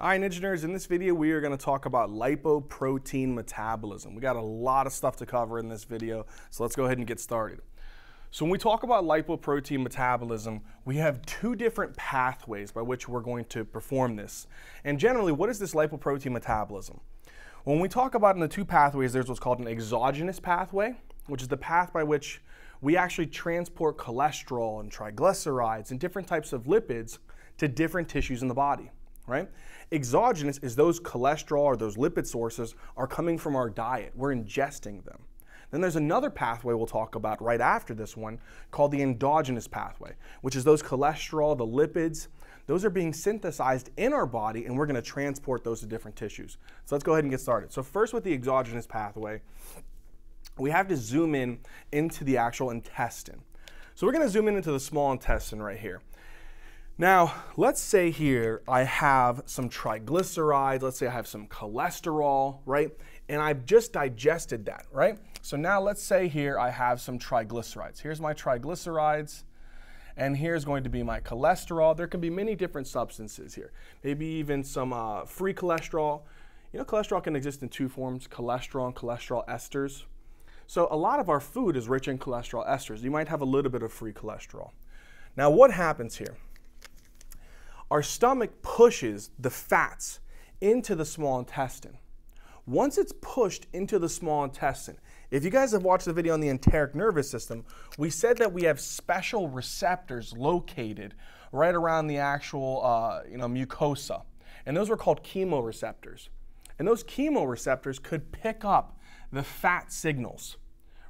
All right, engineers, in this video, we are going to talk about lipoprotein metabolism. We got a lot of stuff to cover in this video, so let's go ahead and get started. So when we talk about lipoprotein metabolism, we have two different pathways by which we're going to perform this. And generally, what is this lipoprotein metabolism? When we talk about in the two pathways, there's what's called an exogenous pathway, which is the path by which we actually transport cholesterol and triglycerides and different types of lipids to different tissues in the body. Right? Exogenous is those cholesterol or those lipid sources are coming from our diet. We're ingesting them. Then there's another pathway we'll talk about right after this one called the endogenous pathway, which is those cholesterol, the lipids, those are being synthesized in our body and we're going to transport those to different tissues. So let's go ahead and get started. So first with the exogenous pathway, we have to zoom in into the actual intestine. So we're going to zoom in into the small intestine right here. Now, let's say here I have some triglycerides, let's say I have some cholesterol, right? And I've just digested that, right? So now let's say here I have some triglycerides. Here's my triglycerides, and here's going to be my cholesterol. There can be many different substances here, maybe even some free cholesterol. You know, cholesterol can exist in two forms, cholesterol and cholesterol esters. So a lot of our food is rich in cholesterol esters. You might have a little bit of free cholesterol. Now, what happens here? Our stomach pushes the fats into the small intestine. Once it's pushed into the small intestine, if you guys have watched the video on the enteric nervous system, we said that we have special receptors located right around the actual mucosa. And those were called chemoreceptors. And those chemoreceptors could pick up the fat signals.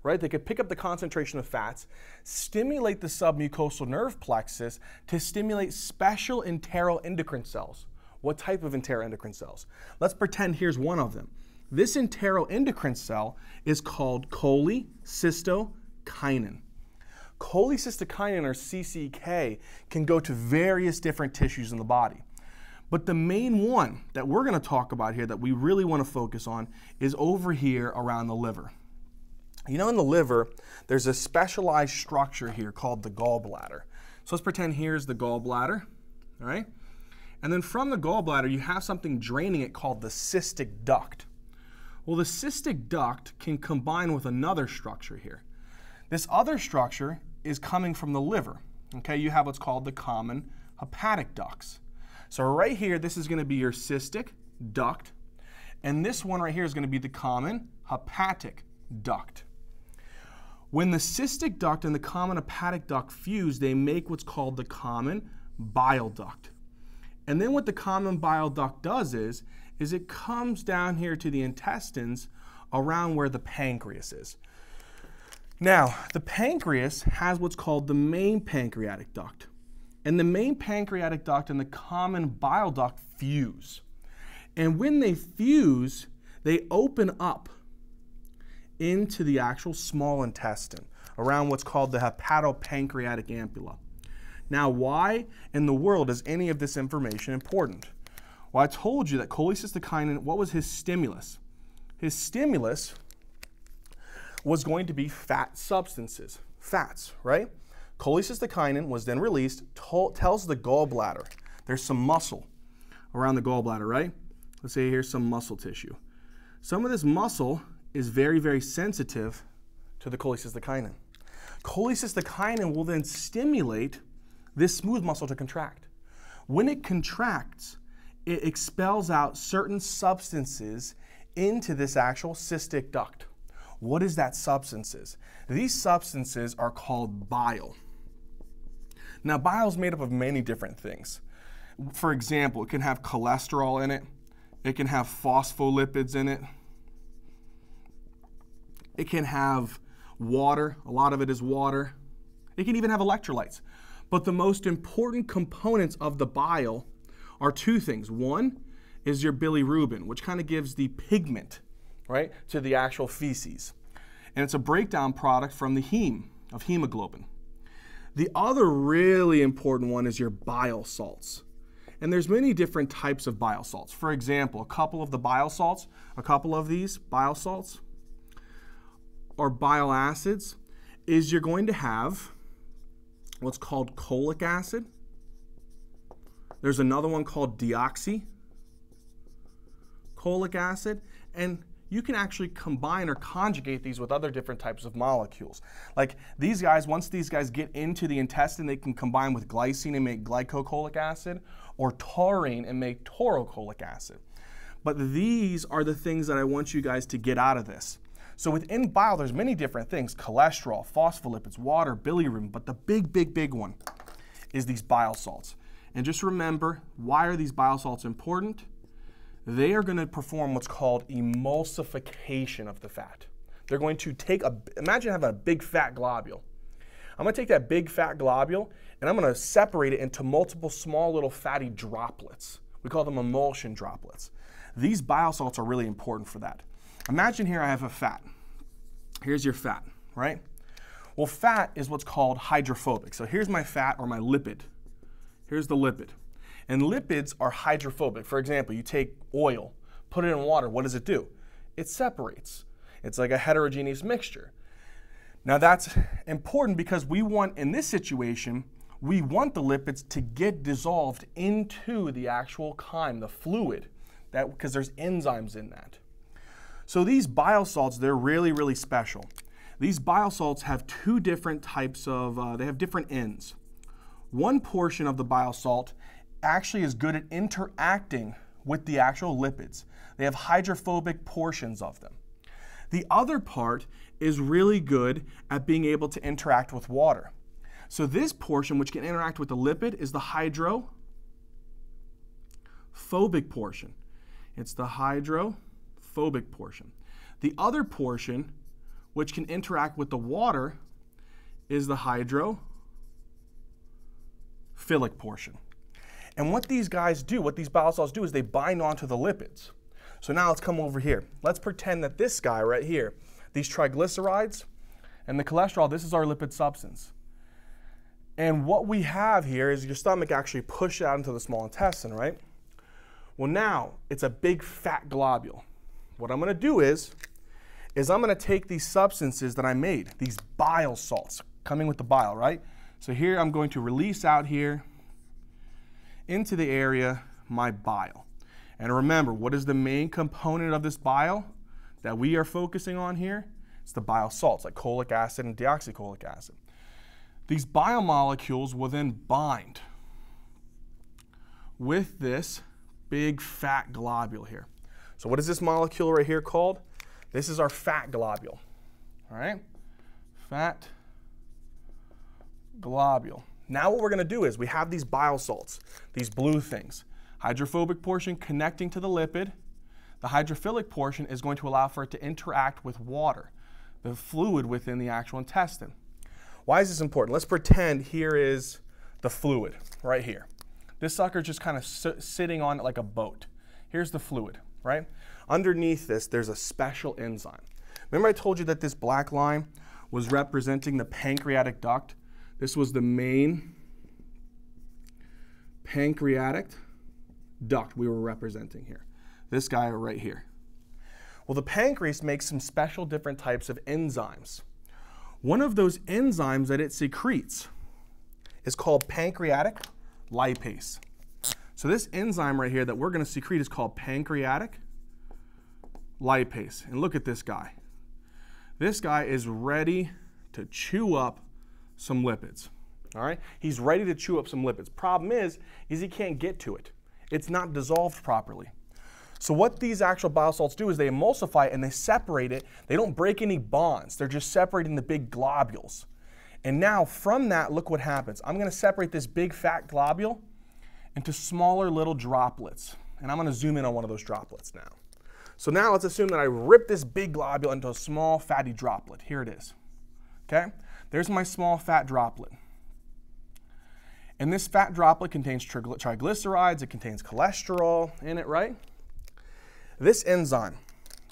Right? They could pick up the concentration of fats, stimulate the submucosal nerve plexus to stimulate special enteroendocrine cells. What type of enteroendocrine cells? Let's pretend here's one of them. This enteroendocrine cell is called cholecystokinin. Cholecystokinin, or CCK, can go to various different tissues in the body. But the main one that we're going to talk about here that we really want to focus on is over here around the liver. You know, in the liver, there's a specialized structure here called the gallbladder. So let's pretend here's the gallbladder, all right? And then from the gallbladder, you have something draining it called the cystic duct. Well, the cystic duct can combine with another structure here. This other structure is coming from the liver, okay? You have what's called the common hepatic ducts. So right here, this is going to be your cystic duct, and this one right here is going to be the common hepatic duct. When the cystic duct and the common hepatic duct fuse, they make what's called the common bile duct. And then what the common bile duct does is it comes down here to the intestines around where the pancreas is. Now, the pancreas has what's called the main pancreatic duct. And the main pancreatic duct and the common bile duct fuse. And when they fuse, they open up into the actual small intestine around what's called the hepatopancreatic ampulla. Now, why in the world is any of this information important? Well, I told you that cholecystokinin, what was his stimulus? His stimulus was going to be fat substances, fats, right? Cholecystokinin was then released, tells the gallbladder, there's some muscle around the gallbladder, right? Let's say here's some muscle tissue. Some of this muscle is very, very sensitive to the cholecystokinin. Cholecystokinin will then stimulate this smooth muscle to contract. When it contracts, it expels out certain substances into this actual cystic duct. What is that substances? These substances are called bile. Now, bile is made up of many different things. For example, it can have cholesterol in it. It can have phospholipids in it. It can have water, a lot of it is water. It can even have electrolytes. But the most important components of the bile are two things. One is your bilirubin, which kind of gives the pigment, right, to the actual feces. And it's a breakdown product from the heme, of hemoglobin. The other really important one is your bile salts. And there's many different types of bile salts. For example, a couple of these bile salts, or bile acids, is you're going to have what's called cholic acid. There's another one called deoxy cholic acid, and you can actually combine or conjugate these with other different types of molecules. Like these guys, once these guys get into the intestine, they can combine with glycine and make glycocholic acid, or taurine and make taurocholic acid. But these are the things that I want you guys to get out of this. So within bile, there's many different things: cholesterol, phospholipids, water, bilirubin, but the big one is these bile salts. And just remember, why are these bile salts important? They are going to perform what's called emulsification of the fat. They're going to take a, imagine having a big fat globule. I'm going to take that big fat globule and I'm going to separate it into multiple small little fatty droplets. We call them emulsion droplets. These bile salts are really important for that. Imagine here I have a fat. Here's your fat, right? Well, fat is what's called hydrophobic. So here's my fat or my lipid. Here's the lipid. And lipids are hydrophobic. For example, you take oil, put it in water, what does it do? It separates. It's like a heterogeneous mixture. Now that's important because we want, in this situation, we want the lipids to get dissolved into the actual chyme, the fluid, that because there's enzymes in that. So these bile salts, they're really special. These bile salts have two different types of, they have different ends. One portion of the bile salt actually is good at interacting with the actual lipids. They have hydrophobic portions of them. The other part is really good at being able to interact with water. So this portion, which can interact with the lipid, is the hydrophobic portion. It's the hydrophobic portion. The other portion, which can interact with the water, is the hydrophilic portion. And what these guys do, what these bile salts do, is they bind onto the lipids. So now let's come over here. Let's pretend that this guy right here, these triglycerides and the cholesterol, this is our lipid substance. And what we have here is your stomach actually pushed out into the small intestine, right? Well, now it's a big fat globule. What I'm going to do is I'm going to take these substances that I made, these bile salts, coming with the bile, right? So here I'm going to release out here into the area my bile. And remember, what is the main component of this bile that we are focusing on here? It's the bile salts, like cholic acid and deoxycholic acid. These biomolecules will then bind with this big fat globule here. So what is this molecule right here called? This is our fat globule, all right? Fat globule. Now what we're going to do is we have these bile salts, these blue things. Hydrophobic portion connecting to the lipid. The hydrophilic portion is going to allow for it to interact with water, the fluid within the actual intestine. Why is this important? Let's pretend here is the fluid right here. This sucker's just kind of sitting on it like a boat. Here's the fluid, right? Underneath this, there's a special enzyme. Remember I told you that this black line was representing the pancreatic duct? This was the main pancreatic duct we were representing here. This guy right here. Well, the pancreas makes some special different types of enzymes. One of those enzymes that it secretes is called pancreatic lipase. So this enzyme right here that we're going to secrete is called pancreatic lipase. And look at this guy. This guy is ready to chew up some lipids, all right? He's ready to chew up some lipids. Problem is he can't get to it. It's not dissolved properly. So what these actual bile salts do is they emulsify it and they separate it. They don't break any bonds. They're just separating the big globules. And now from that, look what happens. I'm going to separate this big fat globule into smaller little droplets. And I'm going to zoom in on one of those droplets now. So now let's assume that I rip this big globule into a small fatty droplet. Here it is, okay? There's my small fat droplet. And this fat droplet contains triglycerides, it contains cholesterol in it, right? This enzyme,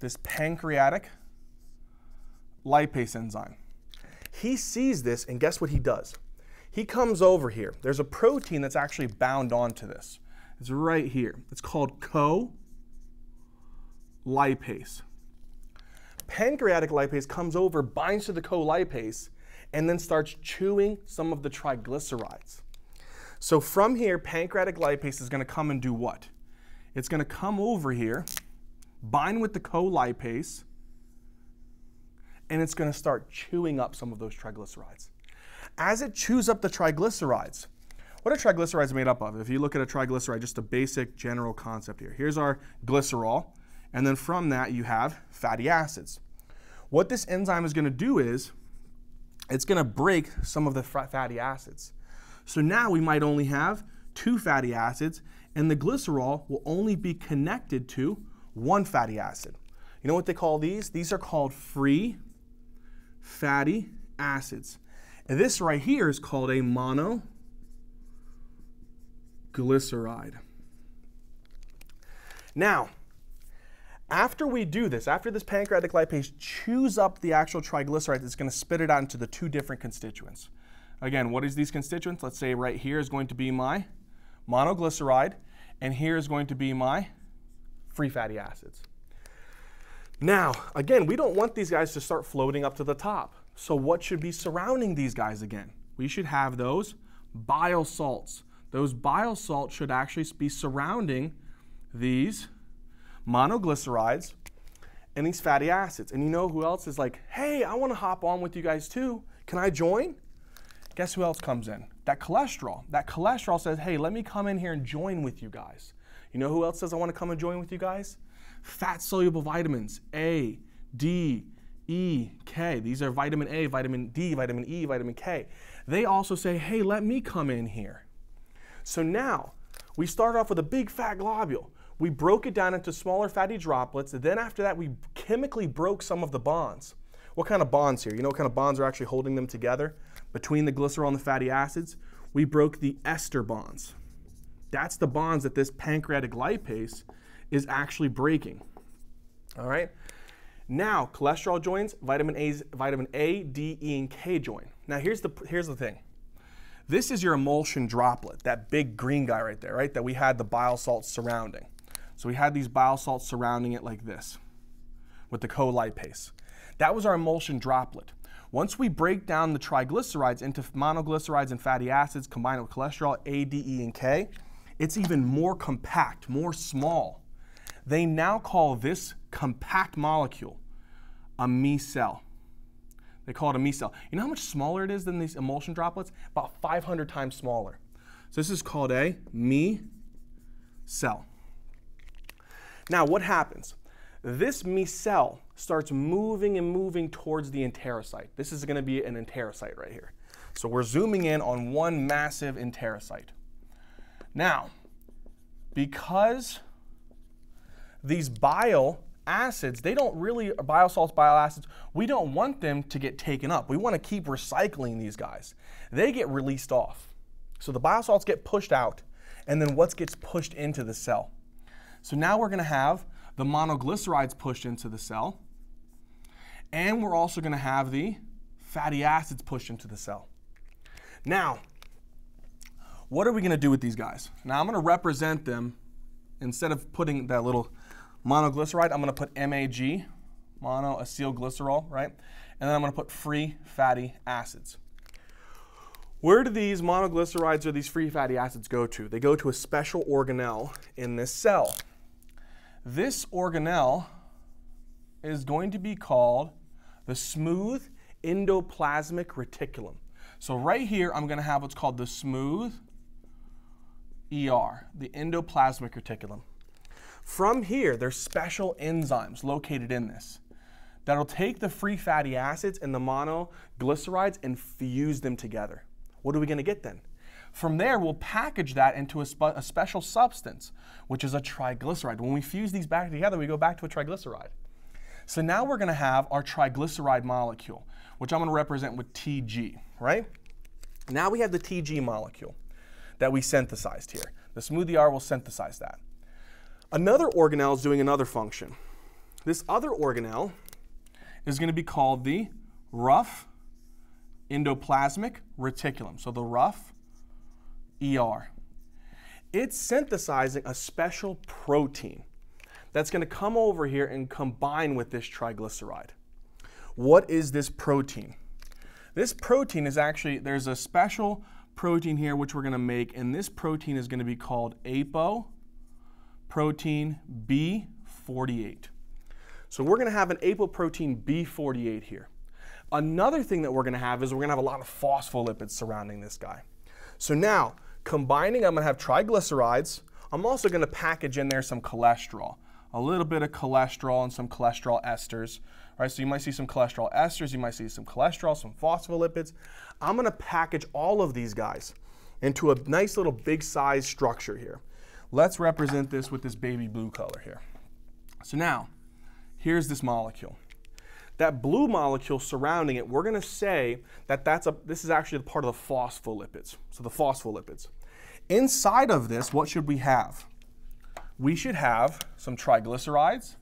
this pancreatic lipase enzyme, he sees this and guess what he does? He comes over here. There's a protein that's actually bound onto this. It's right here. It's called colipase. Pancreatic lipase comes over, binds to the colipase, and then starts chewing some of the triglycerides. So from here, pancreatic lipase is going to come and do what? It's going to come over here bind with the colipase, and it's going to start chewing up some of those triglycerides. As it chews up the triglycerides, what are triglycerides made up of? If you look at a triglyceride, just a basic general concept here. Here's our glycerol, and then from that you have fatty acids. What this enzyme is going to do is it's going to break some of the fatty acids. So now we might only have 2 fatty acids, and the glycerol will only be connected to 1 fatty acid. You know what they call these? These are called free fatty acids. And this right here is called a monoglyceride. Now, after we do this, after this pancreatic lipase chews up the actual triglyceride, it's going to spit it out into the 2 different constituents. Again, what is these constituents? Let's say right here is going to be my monoglyceride, and here is going to be my free fatty acids. Now, again, we don't want these guys to start floating up to the top. So what should be surrounding these guys again? We should have those bile salts. Those bile salts should actually be surrounding these monoglycerides and these fatty acids. And you know who else is like, hey, I want to hop on with you guys too. Can I join? Guess who else comes in? That cholesterol. That cholesterol says, hey, let me come in here and join with you guys. You know who else says I want to come and join with you guys? Fat-soluble vitamins, A, D, E, K. These are vitamin A, vitamin D, vitamin E, vitamin K. They also say, hey, let me come in here. So now, we start off with a big fat globule. We broke it down into smaller fatty droplets. Then after that, we chemically broke some of the bonds. What kind of bonds here? You know what kind of bonds are actually holding them together? Between the glycerol and the fatty acids, we broke the ester bonds. That's the bonds that this pancreatic lipase is actually breaking. All right? Now, cholesterol joins, vitamin A, D, E, and K join. Now, here's the thing. This is your emulsion droplet, that big green guy right there, right, that we had the bile salts surrounding. So we had these bile salts surrounding it like this with the colipase. That was our emulsion droplet. Once we break down the triglycerides into monoglycerides and fatty acids combined with cholesterol, A, D, E, and K, it's even more compact, more small. They now call this compact molecule a micelle. They call it a micelle. You know how much smaller it is than these emulsion droplets? About 500 times smaller. So this is called a micelle. Now what happens? This micelle starts moving and moving towards the enterocyte. This is going to be an enterocyte right here. So we're zooming in on one massive enterocyte. Now, because these bile acids, they don't really, bile salts, bile acids, we don't want them to get taken up. We want to keep recycling these guys. They get released off. So the bile salts get pushed out, and then what gets pushed into the cell? So now we're going to have the monoglycerides pushed into the cell, and we're also going to have the fatty acids pushed into the cell. Now, what are we going to do with these guys? Now I'm going to represent them. Instead of putting that little monoglyceride, I'm going to put MAG, monoacylglycerol, right? And then I'm going to put free fatty acids. Where do these monoglycerides or these free fatty acids go to? They go to a special organelle in this cell. This organelle is going to be called the smooth endoplasmic reticulum. So right here, I'm going to have what's called the smooth ER, the endoplasmic reticulum. From here, there's special enzymes located in this that'll take the free fatty acids and the monoglycerides and fuse them together. What are we going to get then? From there, we'll package that into a special substance, which is a triglyceride. When we fuse these back together, we go back to a triglyceride. So now we're going to have our triglyceride molecule, which I'm going to represent with TG, right? Now we have the TG molecule that we synthesized here. The smooth ER will synthesize that. Another organelle is doing another function. This other organelle is going to be called the rough endoplasmic reticulum, so the rough ER. It's synthesizing a special protein that's going to come over here and combine with this triglyceride. What is this protein? This protein is actually, there's a special protein here which we're going to make, and this protein is going to be called apoprotein B48. So we're going to have an apoprotein B48 here. Another thing that we're going to have is we're going to have a lot of phospholipids surrounding this guy. So now, combining, I'm going to have triglycerides. I'm also going to package in there some cholesterol. A little bit of cholesterol and some cholesterol esters. Right, so you might see some cholesterol esters, you might see some cholesterol, some phospholipids. I'm going to package all of these guys into a nice little big size structure here. Let's represent this with this baby blue color here. So now, here's this molecule. That blue molecule surrounding it, we're going to say that this is actually part of the phospholipids. So the phospholipids. Inside of this, what should we have? We should have some triglycerides.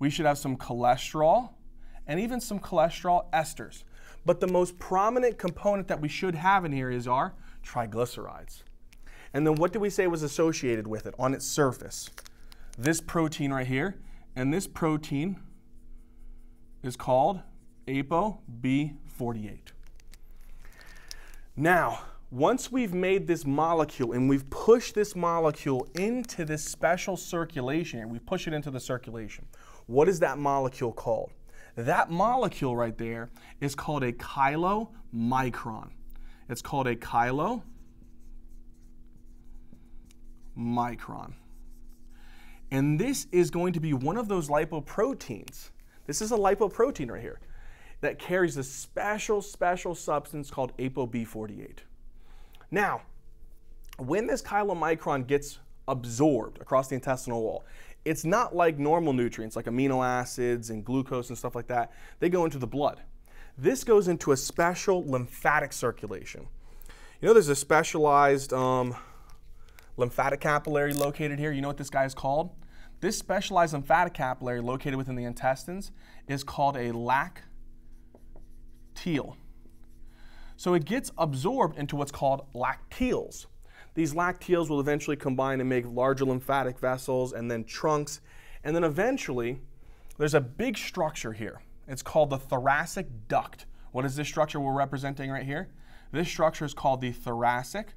We should have some cholesterol and even some cholesterol esters. But the most prominent component that we should have in here is our triglycerides. And then what did we say was associated with it on its surface? This protein right here. And this protein is called ApoB48. Now, once we've made this molecule and we've pushed this molecule into this special circulation, and we push it into the circulation, what is that molecule called? That molecule right there is called a chylomicron. It's called a chylomicron. And this is going to be one of those lipoproteins. This is a lipoprotein right here that carries a special substance called ApoB48. Now, when this chylomicron gets absorbed across the intestinal wall, it's not like normal nutrients like amino acids and glucose and stuff like that. They go into the blood. This goes into a special lymphatic circulation. You know, there's a specialized lymphatic capillary located here. You know what this guy is called? This specialized lymphatic capillary located within the intestines is called a lacteal. So it gets absorbed into what's called lacteals. These lacteals will eventually combine and make larger lymphatic vessels and then trunks. And then eventually, there's a big structure here. It's called the thoracic duct. What is this structure we're representing right here? This structure is called the thoracic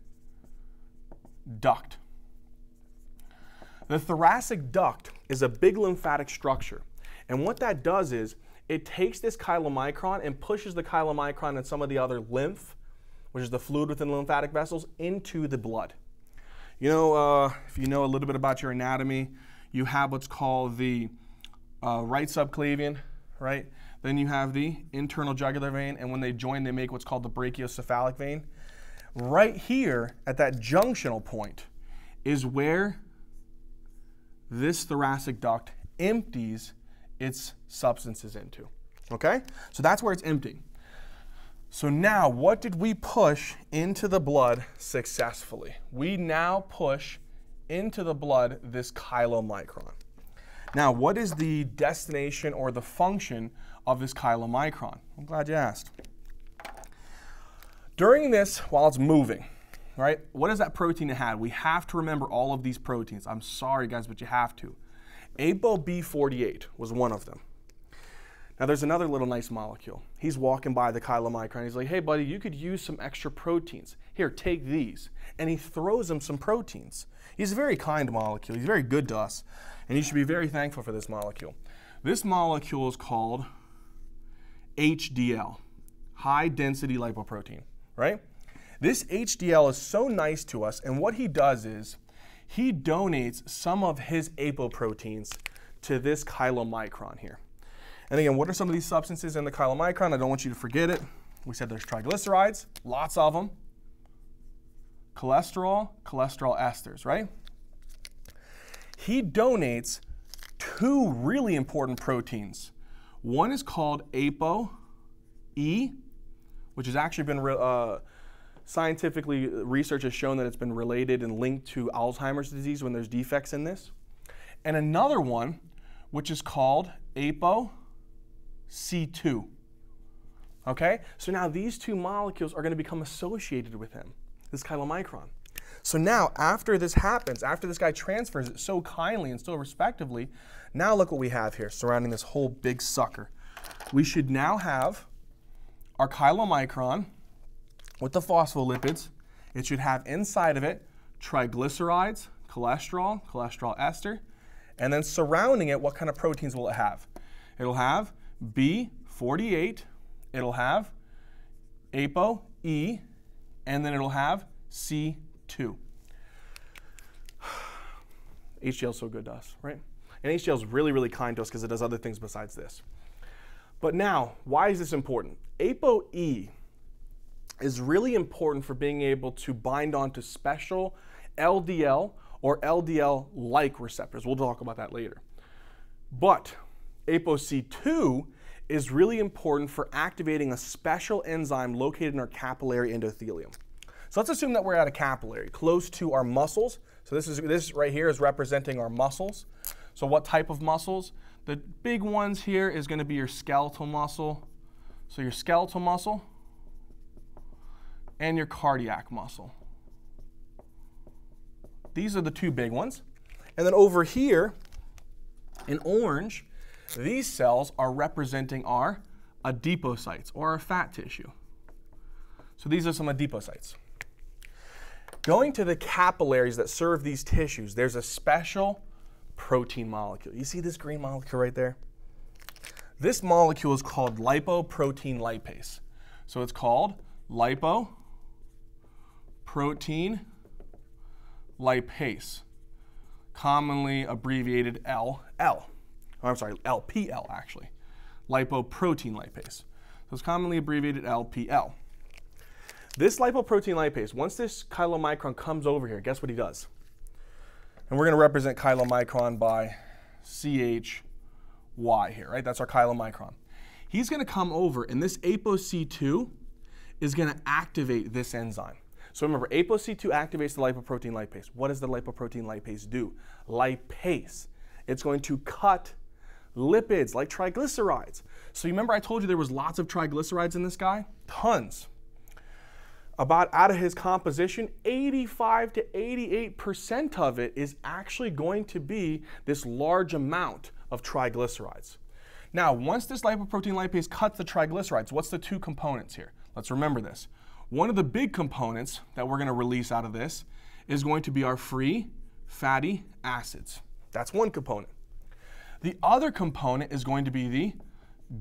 duct. The thoracic duct is a big lymphatic structure. And what that does is, it takes this chylomicron and pushes the chylomicron and some of the other lymph, which is the fluid within lymphatic vessels, into the blood. You know, if you know a little bit about your anatomy, you have what's called the right subclavian, right? Then you have the internal jugular vein, and when they join, they make what's called the brachiocephalic vein. Right here at that junctional point is where this thoracic duct empties its substances into, okay? So that's where it's empty. So now, what did we push into the blood successfully? We now push into the blood this chylomicron. Now, what is the destination or the function of this chylomicron? I'm glad you asked. During this, while it's moving, right, what is that protein it had? We have to remember all of these proteins. I'm sorry, guys, but you have to. ApoB48 was one of them. Now there's another little nice molecule. He's walking by the chylomicron. He's like, hey buddy, you could use some extra proteins. Here, take these. And he throws him some proteins. He's a very kind molecule. He's very good to us. And you should be very thankful for this molecule. This molecule is called HDL, high density lipoprotein, right? This HDL is so nice to us, and what he does is he donates some of his apoproteins to this chylomicron here. And again, what are some of these substances in the chylomicron? I don't want you to forget it. We said there's triglycerides, lots of them. Cholesterol, cholesterol esters, right? He donates two really important proteins. One is called ApoE, which has actually been scientifically, research has shown that it's been related and linked to Alzheimer's disease when there's defects in this. And another one, which is called ApoC2. Okay? So now these two molecules are going to become associated with him, this chylomicron. So now, after this happens, after this guy transfers it so kindly and so respectively, now look what we have here surrounding this whole big sucker. We should now have our chylomicron with the phospholipids. It should have inside of it triglycerides, cholesterol, cholesterol ester, And then surrounding it, what kind of proteins will it have? It'll have B48, it'll have ApoE, and then it'll have C2. HDL is so good to us, right? And HDL is really, really kind to us because it does other things besides this. But now, why is this important? ApoE is really important for being able to bind onto special LDL or LDL-like receptors. We'll talk about that later. But ApoC2 is really important for activating a special enzyme located in our capillary endothelium. So let's assume that we're at a capillary, close to our muscles. So this right here is representing our muscles. So what type of muscles? The big ones here is going to be your skeletal muscle. So your skeletal muscle and your cardiac muscle. These are the two big ones. And then over here, in orange, these cells are representing our adipocytes, or our fat tissue. So these are some adipocytes. Going to the capillaries that serve these tissues, there's a special protein molecule. You see this green molecule right there? This molecule is called lipoprotein lipase. So it's called lipoprotein lipase, commonly abbreviated LL. Oh, I'm sorry, LPL actually. Lipoprotein lipase. So it's commonly abbreviated LPL. This lipoprotein lipase, once this chylomicron comes over here, guess what he does? And we're going to represent chylomicron by CHY here, right? That's our chylomicron. He's going to come over, and this ApoC2 is going to activate this enzyme. So remember, ApoC2 activates the lipoprotein lipase. What does the lipoprotein lipase do? Lipase. It's going to cut lipids like triglycerides. So you remember I told you there was lots of triglycerides in this guy? Tons. About out of his composition, 85 to 88% of it is actually going to be this large amount of triglycerides. Now, once this lipoprotein lipase cuts the triglycerides, what's the two components here? Let's remember this. One of the big components that we're going to release out of this is going to be our free fatty acids. That's one component. The other component is going to be the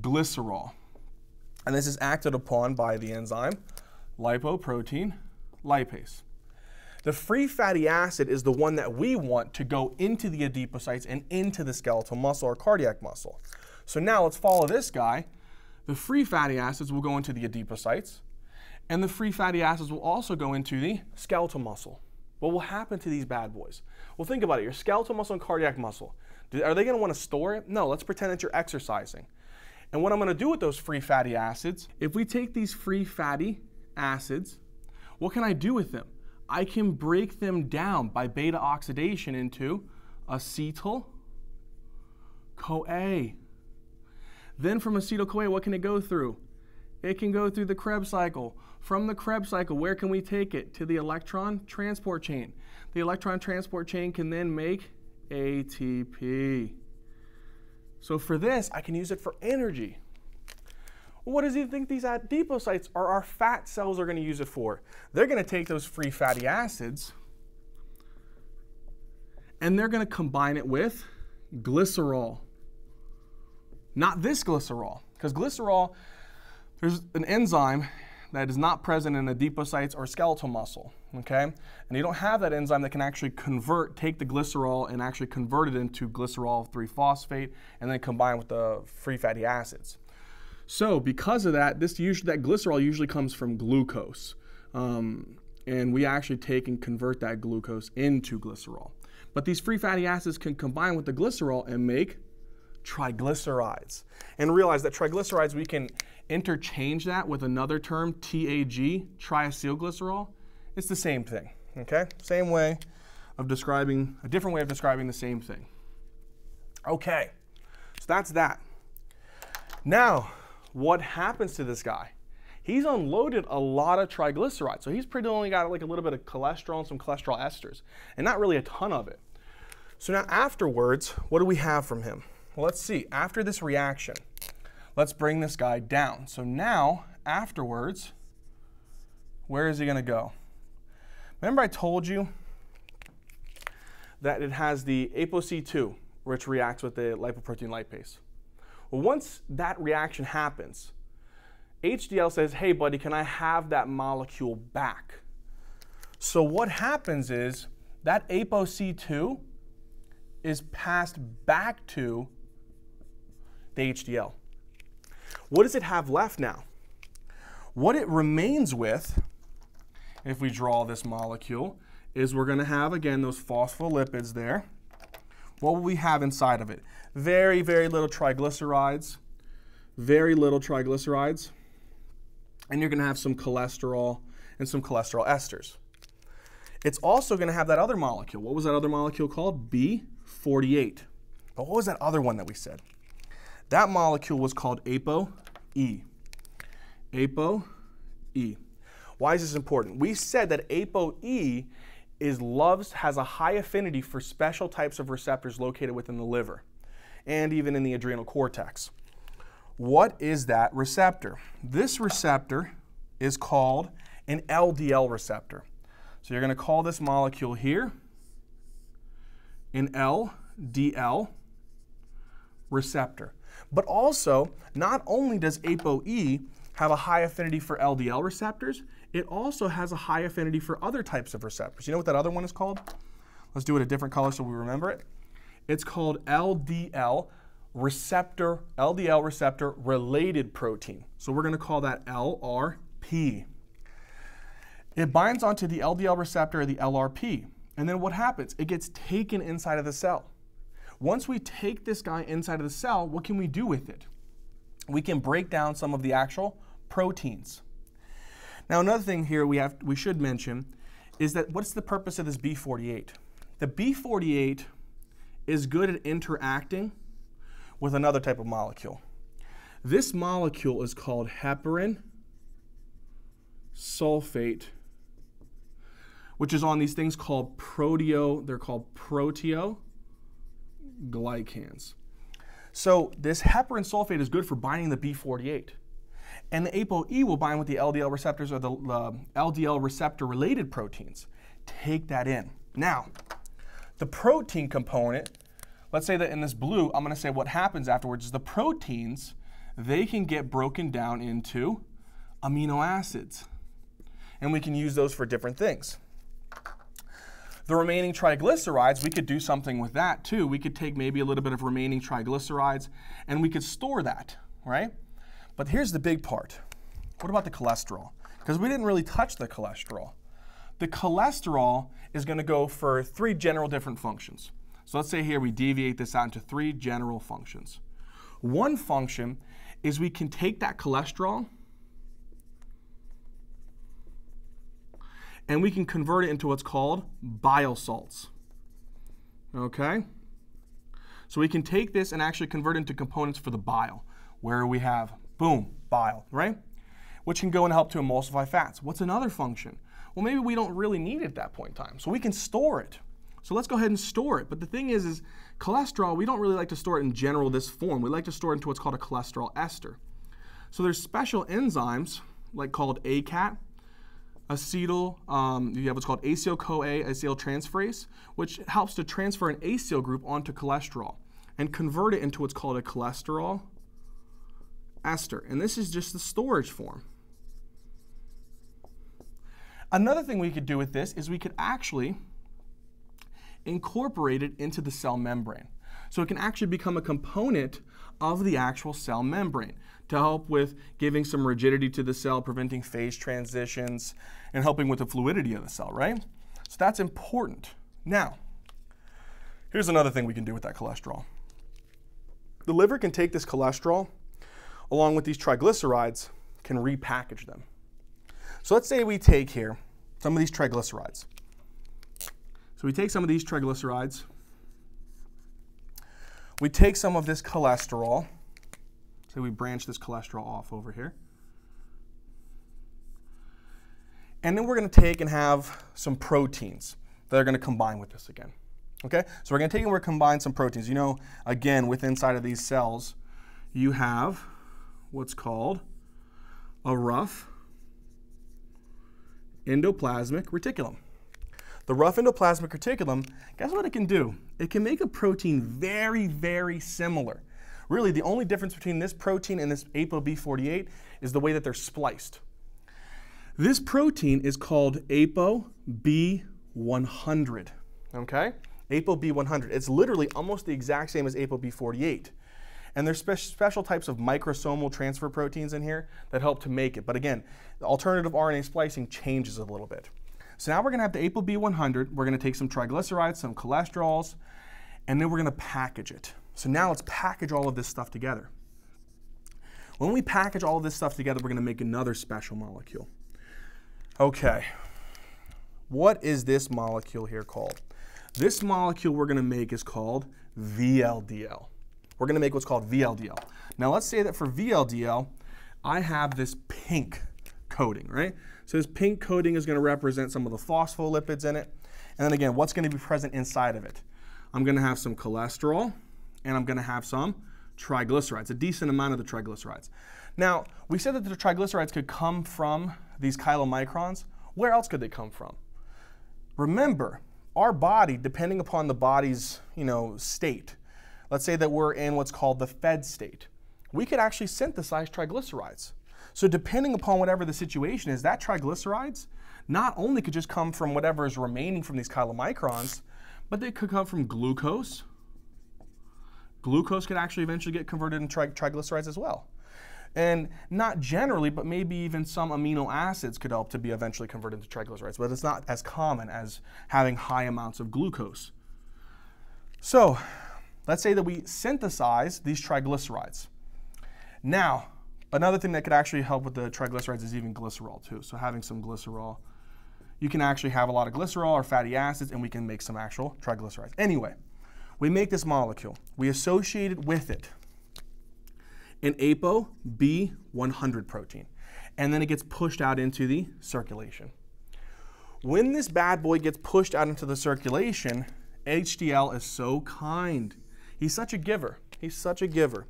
glycerol. And this is acted upon by the enzyme lipoprotein lipase. The free fatty acid is the one that we want to go into the adipocytes and into the skeletal muscle or cardiac muscle. So now let's follow this guy. The free fatty acids will go into the adipocytes, and the free fatty acids will also go into the skeletal muscle. What will happen to these bad boys? Well, think about it. Your skeletal muscle and cardiac muscle, are they going to want to store it? No, let's pretend that you're exercising. And what I'm going to do with those free fatty acids, if we take these free fatty acids, what can I do with them? I can break them down by beta oxidation into acetyl-CoA. Then from acetyl-CoA, what can it go through? It can go through the Krebs cycle. From the Krebs cycle, where can we take it? To the electron transport chain. The electron transport chain can then make ATP. So for this, I can use it for energy. What does he think these adipocytes or our fat cells are going to use it for? They're going to take those free fatty acids and they're going to combine it with glycerol. Not this glycerol, because glycerol, there's an enzyme that is not present in adipocytes or skeletal muscle, okay? And you don't have that enzyme that can actually convert, take the glycerol and actually convert it into glycerol 3-phosphate and then combine with the free fatty acids. So because of that, that glycerol usually comes from glucose. And we actually take and convert that glucose into glycerol. But these free fatty acids can combine with the glycerol and make triglycerides. And realize that triglycerides, we can interchange that with another term, TAG, triacylglycerol. It's the same thing, okay? Same way of describing, a different way of describing the same thing. Okay, so that's that. Now, what happens to this guy? He's unloaded a lot of triglycerides. So he's pretty only got like a little bit of cholesterol and some cholesterol esters, and not really a ton of it. So now afterwards, what do we have from him? Well, let's see. After this reaction, let's bring this guy down. So now, afterwards, where is he going to go? Remember I told you that it has the ApoC2, which reacts with the lipoprotein lipase. Well, once that reaction happens, HDL says, hey buddy, can I have that molecule back? So what happens is that ApoC2 is passed back to the HDL. What does it have left now? What it remains with, if we draw this molecule, is we're going to have, again, those phospholipids there. What will we have inside of it? Very, very little triglycerides. Very little triglycerides. And you're going to have some cholesterol and some cholesterol esters. It's also going to have that other molecule. What was that other molecule called? B48. But what was that other one that we said? That molecule was called ApoE. ApoE. Why is this important? We said that ApoE has a high affinity for special types of receptors located within the liver and even in the adrenal cortex. What is that receptor? This receptor is called an LDL receptor. So you're going to call this molecule here an LDL receptor. But also, not only does ApoE have a high affinity for LDL receptors, it also has a high affinity for other types of receptors. You know what that other one is called? Let's do it a different color so we remember it. It's called LDL receptor related protein. So we're going to call that LRP. It binds onto the LDL receptor or the LRP. And then what happens? It gets taken inside of the cell. Once we take this guy inside of the cell, what can we do with it? We can break down some of the actual proteins. Now another thing here we should mention is that what's the purpose of this B48? The B48 is good at interacting with another type of molecule. This molecule is called heparin sulfate, which is on these things called proteoglycans. So this heparin sulfate is good for binding the B48. And the ApoE will bind with the LDL receptors or the LDL receptor related proteins. Take that in. Now, the protein component, let's say that in this blue, I'm going to say what happens afterwards is the proteins, they can get broken down into amino acids. And we can use those for different things. The remaining triglycerides, we could do something with that too. We could take maybe a little bit of remaining triglycerides and we could store that, right? But here's the big part. What about the cholesterol? Because we didn't really touch the cholesterol. The cholesterol is going to go for three general different functions. So let's say here we deviate this out into three general functions. One function is we can take that cholesterol and we can convert it into what's called bile salts. Okay? So we can take this and actually convert it into components for the bile, where we have, boom, bile, right? Which can go and help to emulsify fats. What's another function? Well, maybe we don't really need it at that point in time, so we can store it. So let's go ahead and store it. But the thing is cholesterol, we don't really like to store it in general this form. We like to store it into what's called a cholesterol ester. So there's special enzymes, like called ACAT, you have what's called acyl-CoA acetyltransferase, which helps to transfer an acyl group onto cholesterol and convert it into what's called a cholesterol ester. And this is just the storage form. Another thing we could do with this is we could actually incorporate it into the cell membrane. So it can actually become a component of the actual cell membrane to help with giving some rigidity to the cell, preventing phase transitions, and helping with the fluidity of the cell, right? So that's important. Now, here's another thing we can do with that cholesterol. The liver can take this cholesterol, along with these triglycerides, can repackage them. So let's say we take here some of these triglycerides. So we take some of these triglycerides. We take some of this cholesterol. So we branch this cholesterol off over here. And then we're going to take and have some proteins that are going to combine with this again. Okay? So we're going to take and we're going to combine some proteins. You know, again, with inside of these cells, you have what's called a rough endoplasmic reticulum. The rough endoplasmic reticulum, guess what it can do? It can make a protein very, very similar. Really, the only difference between this protein and this ApoB48 is the way that they're spliced. This protein is called ApoB100, okay? ApoB100. It's literally almost the exact same as ApoB48. And there's special types of microsomal transfer proteins in here that help to make it. But again, the alternative RNA splicing changes a little bit. So now we're gonna have the ApoB100, we're gonna take some triglycerides, some cholesterols, and then we're gonna package it. So now let's package all of this stuff together. When we package all of this stuff together, we're gonna make another special molecule. Okay, what is this molecule here called? This molecule we're gonna make is called VLDL. We're gonna make what's called VLDL. Now let's say that for VLDL, I have this pink coating, right? So this pink coating is gonna represent some of the phospholipids in it. And then again, what's gonna be present inside of it? I'm gonna have some cholesterol, and I'm gonna have some triglycerides, a decent amount of the triglycerides. Now, we said that the triglycerides could come from these chylomicrons. Where else could they come from? Remember, our body, depending upon the body's, state, let's say that we're in what's called the fed state, we could actually synthesize triglycerides. So depending upon whatever the situation is, that triglycerides not only could just come from whatever is remaining from these chylomicrons, but they could come from glucose. Glucose could actually eventually get converted into triglycerides as well. And not generally, but maybe even some amino acids could help to be eventually converted to triglycerides, but it's not as common as having high amounts of glucose. So let's say that we synthesize these triglycerides. Now, another thing that could actually help with the triglycerides is even glycerol too. So having some glycerol, you can actually have a lot of glycerol or fatty acids, and we can make some actual triglycerides. Anyway, we make this molecule. We associated with it an ApoB100 protein, and then it gets pushed out into the circulation. When this bad boy gets pushed out into the circulation, HDL is so kind. He's such a giver. He's such a giver.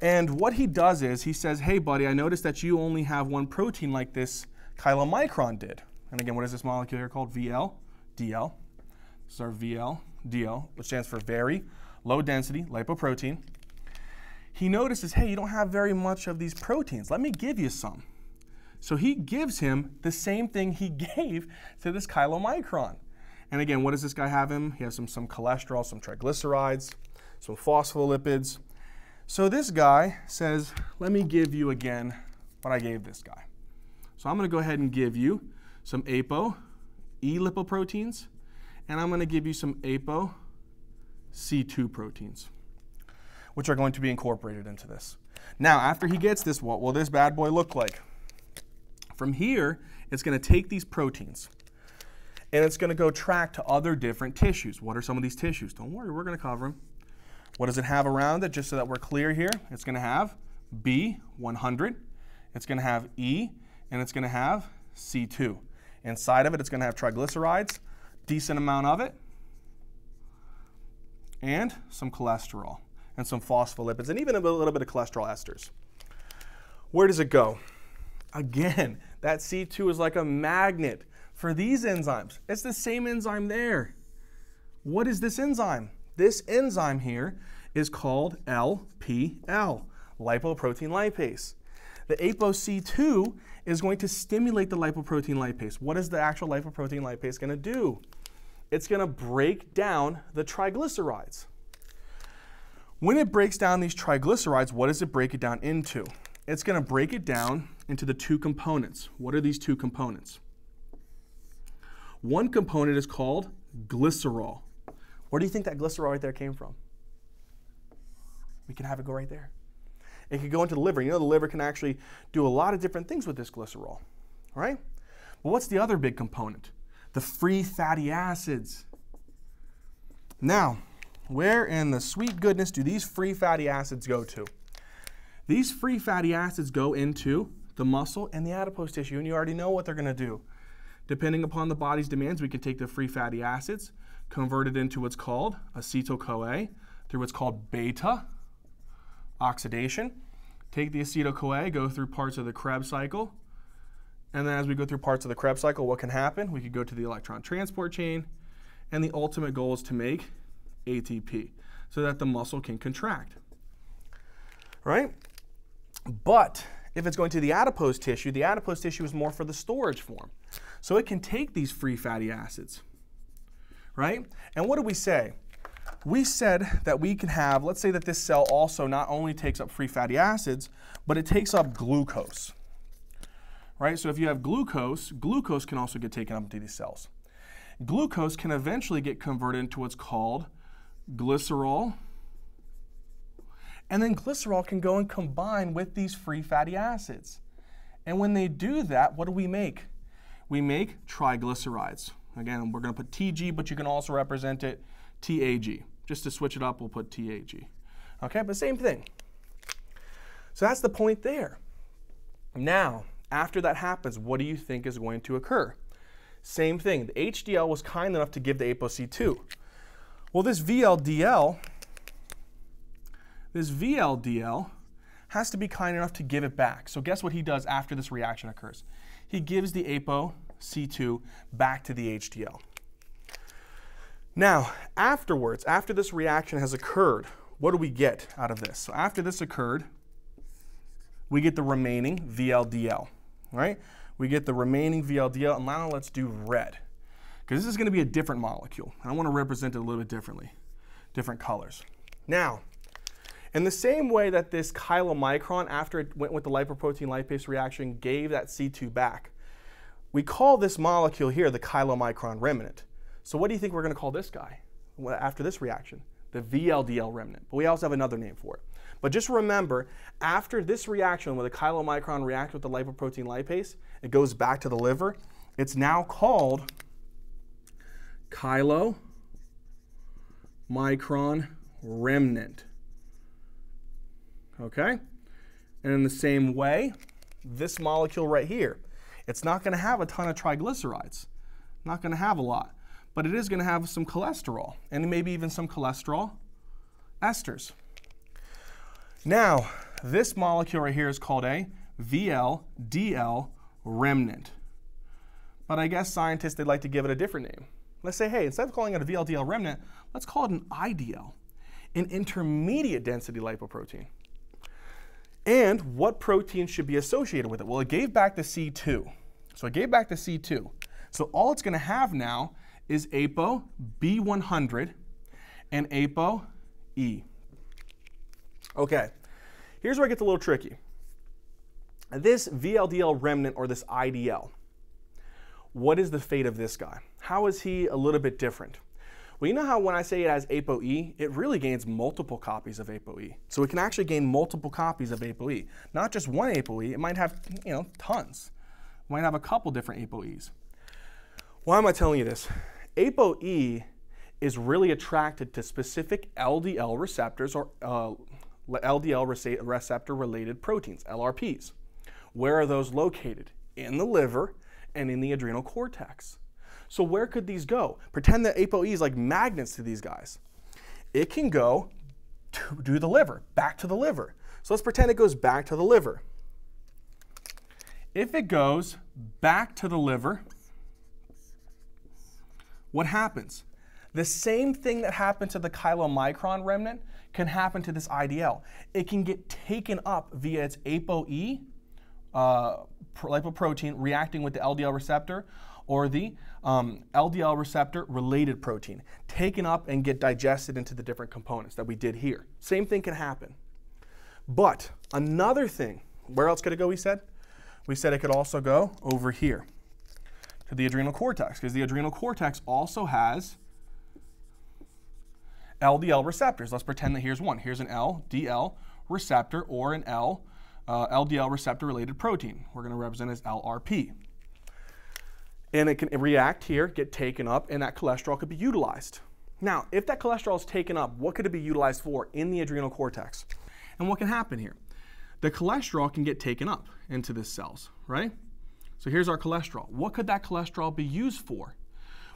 And what he does is he says, hey, buddy, I noticed that you only have one protein like this chylomicron did. And again, what is this molecule here called? VLDL. This is our VLDL, which stands for very low density lipoprotein. He notices, hey, you don't have very much of these proteins. Let me give you some. So he gives him the same thing he gave to this chylomicron. And again, what does this guy have him? He has some cholesterol, some triglycerides, some phospholipids. So this guy says, let me give you again what I gave this guy. So I'm going to go ahead and give you some ApoE lipoproteins, and I'm going to give you some ApoC2 proteins, which are going to be incorporated into this. Now, after he gets this, what will this bad boy look like? From here, it's going to take these proteins, and it's going to go track to other different tissues. What are some of these tissues? Don't worry, we're going to cover them. What does it have around it? Just so that we're clear here, it's going to have B100, it's going to have E, and it's going to have C2. Inside of it, it's going to have triglycerides, decent amount of it, and some cholesterol, and some phospholipids, and even a little bit of cholesterol esters. Where does it go? Again, that C2 is like a magnet for these enzymes. It's the same enzyme there. What is this enzyme? This enzyme here is called LPL, lipoprotein lipase. The ApoC2 is going to stimulate the lipoprotein lipase. What is the actual lipoprotein lipase going to do? It's going to break down the triglycerides. When it breaks down these triglycerides, what does it break it down into? It's going to break it down into the two components. What are these two components? One component is called glycerol. Where do you think that glycerol right there came from? We can have it go right there. It could go into the liver. You know the liver can actually do a lot of different things with this glycerol, right? Well, what's the other big component? The free fatty acids. Now, where in the sweet goodness do these free fatty acids go to? These free fatty acids go into the muscle and the adipose tissue, and you already know what they're going to do. Depending upon the body's demands, we can take the free fatty acids, convert it into what's called acetyl-CoA through what's called beta oxidation. Take the acetyl-CoA, go through parts of the Krebs cycle, And then as we go through parts of the Krebs cycle, what can happen? We could go to the electron transport chain, and the ultimate goal is to make ATP so that the muscle can contract, right? But if it's going to the adipose tissue is more for the storage form. So it can take these free fatty acids, right? And what do we say? We said that we can have, let's say that this cell also not only takes up free fatty acids, but it takes up glucose. Right? So if you have glucose, glucose can also get taken up into these cells. Glucose can eventually get converted into what's called glycerol. And then glycerol can go and combine with these free fatty acids. And when they do that, what do we make? We make triglycerides. Again, we're going to put TG, but you can also represent it TAG. Just to switch it up, we'll put TAG. Okay, but same thing. So that's the point there. Now, after that happens, what do you think is going to occur? Same thing. The HDL was kind enough to give the ApoC2. Well, this VLDL has to be kind enough to give it back. So guess what he does after this reaction occurs? He gives the ApoC2 back to the HDL. Now, afterwards, after this reaction has occurred, what do we get out of this? So after this occurred, we get the remaining VLDL, right? We get the remaining VLDL, and now let's do red, because this is going to be a different molecule. I want to represent it a little bit differently, different colors. Now, in the same way that this chylomicron, after it went with the lipoprotein lipase reaction, gave that C2 back, we call this molecule here the chylomicron remnant. So what do you think we're going to call this guy after this reaction? The VLDL remnant. But we also have another name for it. But just remember, after this reaction, when the chylomicron reacts with the lipoprotein lipase, it goes back to the liver. It's now called chylomicron remnant. Okay? And in the same way, this molecule right here, it's not going to have a ton of triglycerides. Not going to have a lot. But it is going to have some cholesterol, and maybe even some cholesterol esters. Now, this molecule right here is called a VLDL remnant. But I guess scientists, they'd like to give it a different name. Let's say, hey, instead of calling it a VLDL remnant, let's call it an IDL, an intermediate density lipoprotein. And what protein should be associated with it? Well, it gave back the C2. So it gave back the C2. So all it's going to have now is ApoB100 and ApoE. Okay, here's where it gets a little tricky. This VLDL remnant, or this IDL, what is the fate of this guy? How is he a little bit different? Well, you know how when I say it has ApoE, it really gains multiple copies of ApoE. So it can actually gain multiple copies of ApoE. Not just one ApoE, it might have, you know, tons. It might have a couple different ApoEs. Why am I telling you this? ApoE is really attracted to specific LDL receptors, or LDL receptor-related proteins, LRPs. Where are those located? In the liver and in the adrenal cortex. So where could these go? Pretend that ApoE is like magnets to these guys. It can go to the liver, back to the liver. So let's pretend it goes back to the liver. If it goes back to the liver, what happens? The same thing that happened to the chylomicron remnant can happen to this IDL. It can get taken up via its ApoE lipoprotein reacting with the LDL receptor, or the LDL receptor related protein, taken up and get digested into the different components that we did here. Same thing can happen. But another thing, where else could it go, we said? We said it could also go over here to the adrenal cortex, because the adrenal cortex also has LDL receptors. Let's pretend that here's one. Here's an LDL receptor, or an LDL receptor-related protein. We're going to represent as LRP. And it can react here, get taken up, and that cholesterol could be utilized. Now, if that cholesterol is taken up, what could it be utilized for in the adrenal cortex? And what can happen here? The cholesterol can get taken up into these cells, right? So here's our cholesterol. What could that cholesterol be used for?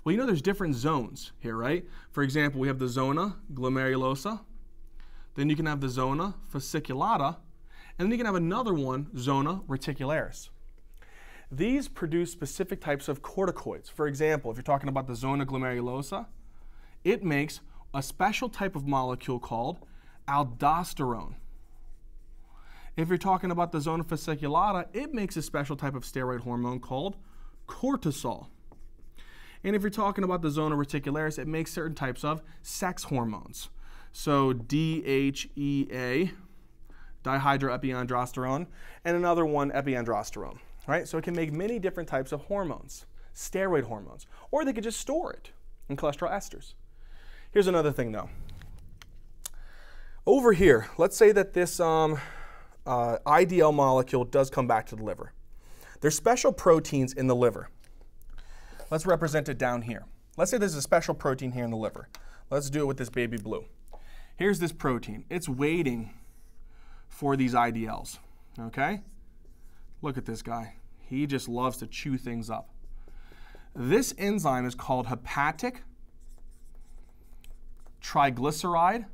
Well, you know there's different zones here, right? For example, we have the zona glomerulosa. Then you can have the zona fasciculata. And then you can have another one, zona reticularis. These produce specific types of corticoids. For example, if you're talking about the zona glomerulosa, it makes a special type of molecule called aldosterone. If you're talking about the zona fasciculata, it makes a special type of steroid hormone called cortisol. And if you're talking about the zona reticularis, it makes certain types of sex hormones. So DHEA, dihydroepiandrosterone, and another one, epiandrosterone. Right? So it can make many different types of hormones, steroid hormones, or they could just store it in cholesterol esters. Here's another thing though. Over here, let's say that this IDL molecule does come back to the liver. There's special proteins in the liver. Let's represent it down here. Let's say there's a special protein here in the liver. Let's do it with this baby blue. Here's this protein. It's waiting for these IDLs, okay? Look at this guy. He just loves to chew things up. This enzyme is called hepatic triglyceride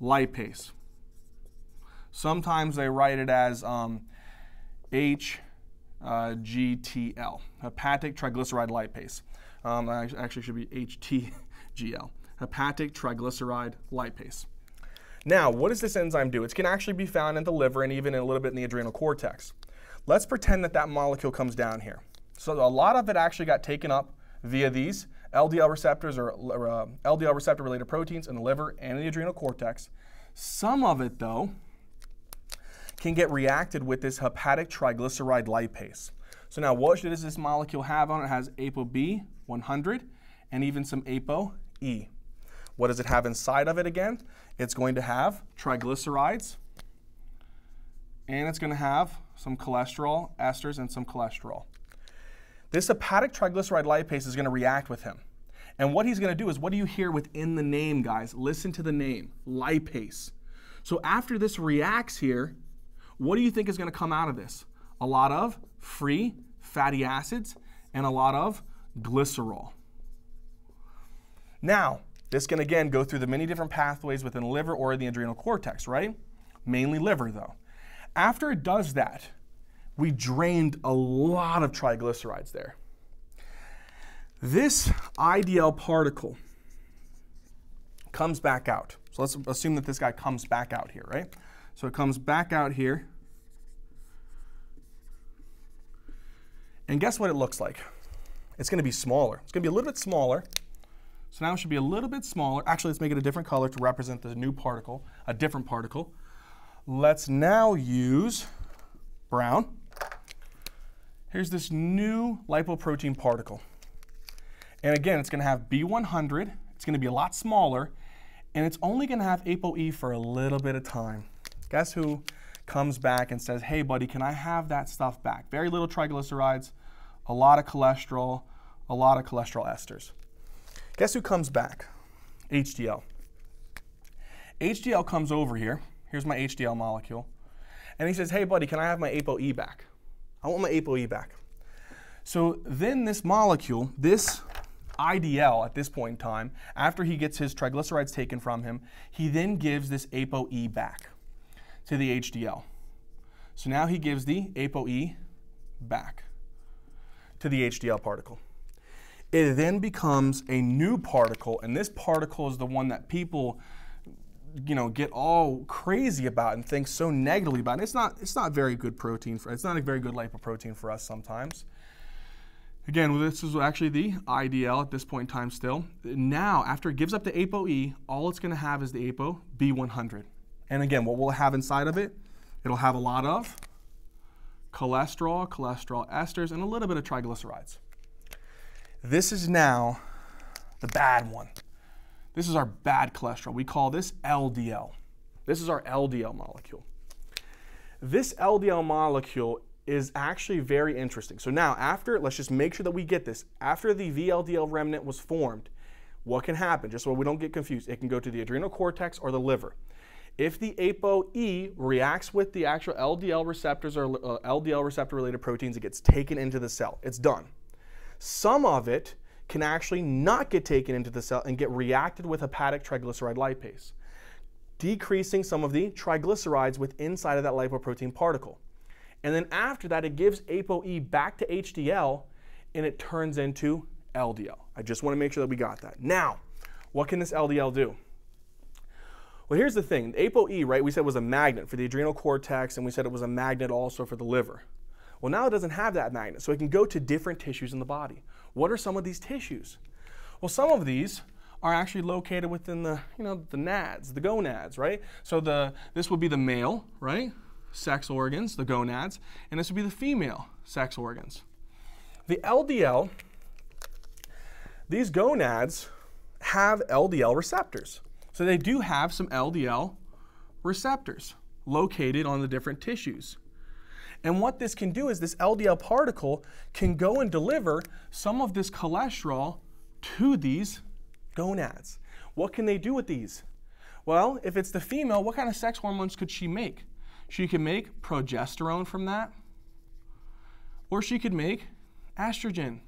lipase. Sometimes they write it as HGTL, hepatic triglyceride lipase. Actually, it should be HTGL, hepatic triglyceride lipase. Now, what does this enzyme do? It can actually be found in the liver and even a little bit in the adrenal cortex. Let's pretend that that molecule comes down here. So a lot of it actually got taken up via these LDL receptors or LDL receptor-related proteins in the liver and in the adrenal cortex. Some of it, though, can get reacted with this hepatic triglyceride lipase. So now what does this molecule have on it? It has ApoB100 and even some ApoE. What does it have inside of it again? It's going to have triglycerides, and it's going to have some cholesterol esters and some cholesterol. This hepatic triglyceride lipase is going to react with him. And what he's going to do is, what do you hear within the name, guys? Listen to the name, lipase. So after this reacts here, what do you think is going to come out of this? A lot of free fatty acids and a lot of glycerol. Now, this can again go through the many different pathways within the liver or in the adrenal cortex, right? Mainly liver though. After it does that, we drained a lot of triglycerides there. This IDL particle comes back out. So let's assume that this guy comes back out here, right? So it comes back out here. And guess what it looks like? It's going to be smaller. It's going to be a little bit smaller. So now it should be a little bit smaller. Actually, let's make it a different color to represent the new particle, a different particle. Let's now use brown. Here's this new lipoprotein particle. And again, it's going to have B100. It's going to be a lot smaller. And it's only going to have ApoE for a little bit of time. Guess who comes back and says, hey, buddy, can I have that stuff back? Very little triglycerides, a lot of cholesterol, a lot of cholesterol esters. Guess who comes back? HDL. HDL comes over here. Here's my HDL molecule. And he says, hey, buddy, can I have my ApoE back? I want my ApoE back. So then this molecule, this IDL at this point in time, after he gets his triglycerides taken from him, he then gives this ApoE back to the HDL. So now he gives the ApoE back to the HDL particle. It then becomes a new particle, and this particle is the one that people, you know, get all crazy about and think so negatively about. And it's not very good protein for, it's not a very good lipoprotein for us sometimes. Again, this is actually the IDL at this point in time still. Now, after it gives up the ApoE, all it's going to have is the ApoB100. And again, what we'll have inside of it, it'll have a lot of cholesterol, cholesterol esters, and a little bit of triglycerides. This is now the bad one. This is our bad cholesterol. We call this LDL. This is our LDL molecule. This LDL molecule is actually very interesting. So now after, let's just make sure that we get this. After the VLDL remnant was formed, what can happen? Just so we don't get confused, it can go to the adrenal cortex or the liver. If the ApoE reacts with the actual LDL receptors or LDL receptor-related proteins, it gets taken into the cell. It's done. Some of it can actually not get taken into the cell and get reacted with hepatic triglyceride lipase. decreasing some of the triglycerides within inside of that lipoprotein particle. And then after that, it gives ApoE back to HDL, and it turns into LDL. I just want to make sure that we got that. Now, what can this LDL do? Well, here's the thing. The ApoE, right, we said was a magnet for the adrenal cortex, and we said it was a magnet also for the liver. Well, now it doesn't have that magnet, so it can go to different tissues in the body. What are some of these tissues? Well, some of these are actually located within the, the nads, the gonads, right? So this would be the male, right, sex organs, the gonads, and this would be the female sex organs. The LDL, these gonads have LDL receptors. So they do have some LDL receptors located on the different tissues. And what this can do is this LDL particle can go and deliver some of this cholesterol to these gonads. What can they do with these? Well, if it's the female, what kind of sex hormones could she make? She can make progesterone from that, or she could make estrogen.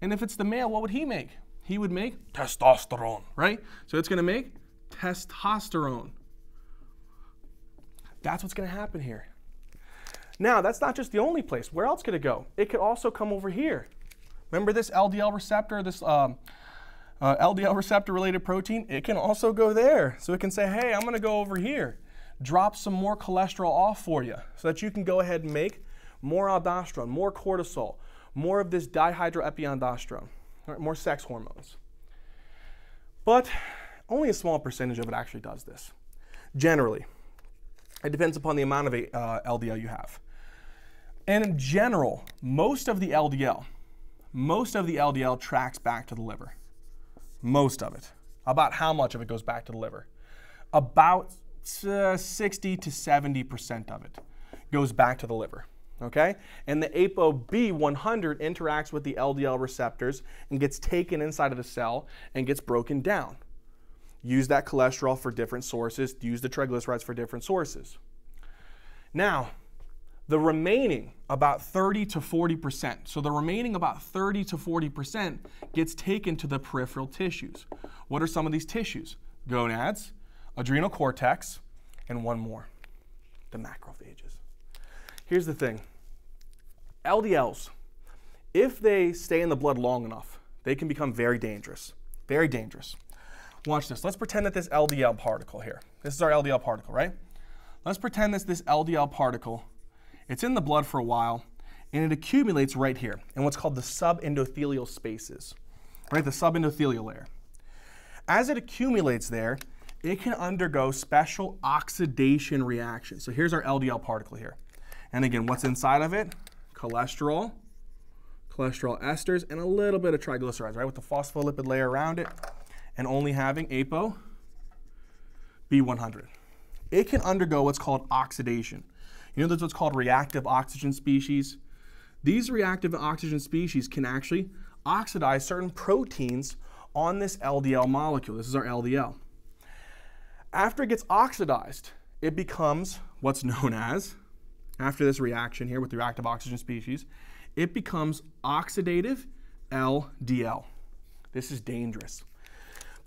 And if it's the male, what would he make? He would make testosterone, right? So it's going to make testosterone. That's what's going to happen here. Now, that's not just the only place. Where else could it go? It could also come over here. Remember this LDL receptor, this LDL receptor-related protein? It can also go there. So it can say, hey, I'm going to go over here, drop some more cholesterol off for you so that you can go ahead and make more aldosterone, more cortisol, more of this dihydroepiandrosterone, right, more sex hormones. But only a small percentage of it actually does this. Generally, it depends upon the amount of LDL you have. And in general, most of the LDL tracks back to the liver. Most of it. About how much of it goes back to the liver? About 60 to 70% of it goes back to the liver. Okay? And the ApoB100 interacts with the LDL receptors and gets taken inside of the cell and gets broken down. Use that cholesterol for different sources, use the triglycerides for different sources. Now, the remaining about 30 to 40%, so the remaining about 30 to 40% gets taken to the peripheral tissues. What are some of these tissues? Gonads, adrenal cortex, and one more, the macrophages. Here's the thing. LDLs, if they stay in the blood long enough, they can become very dangerous. Very dangerous. Watch this. Let's pretend that this LDL particle here. This is our LDL particle, right? Let's pretend that this LDL particle, it's in the blood for a while, and it accumulates right here in what's called the subendothelial spaces, right? The subendothelial layer. As it accumulates there, it can undergo special oxidation reactions. So here's our LDL particle here. And again, what's inside of it? Cholesterol, cholesterol esters, and a little bit of triglycerides, right, with the phospholipid layer around it, and only having Apo B100. It can undergo what's called oxidation. You know, that's what's called reactive oxygen species. These reactive oxygen species can actually oxidize certain proteins on this LDL molecule. This is our LDL. After it gets oxidized, it becomes what's known as, after this reaction here with the reactive oxygen species, it becomes oxidative LDL. This is dangerous.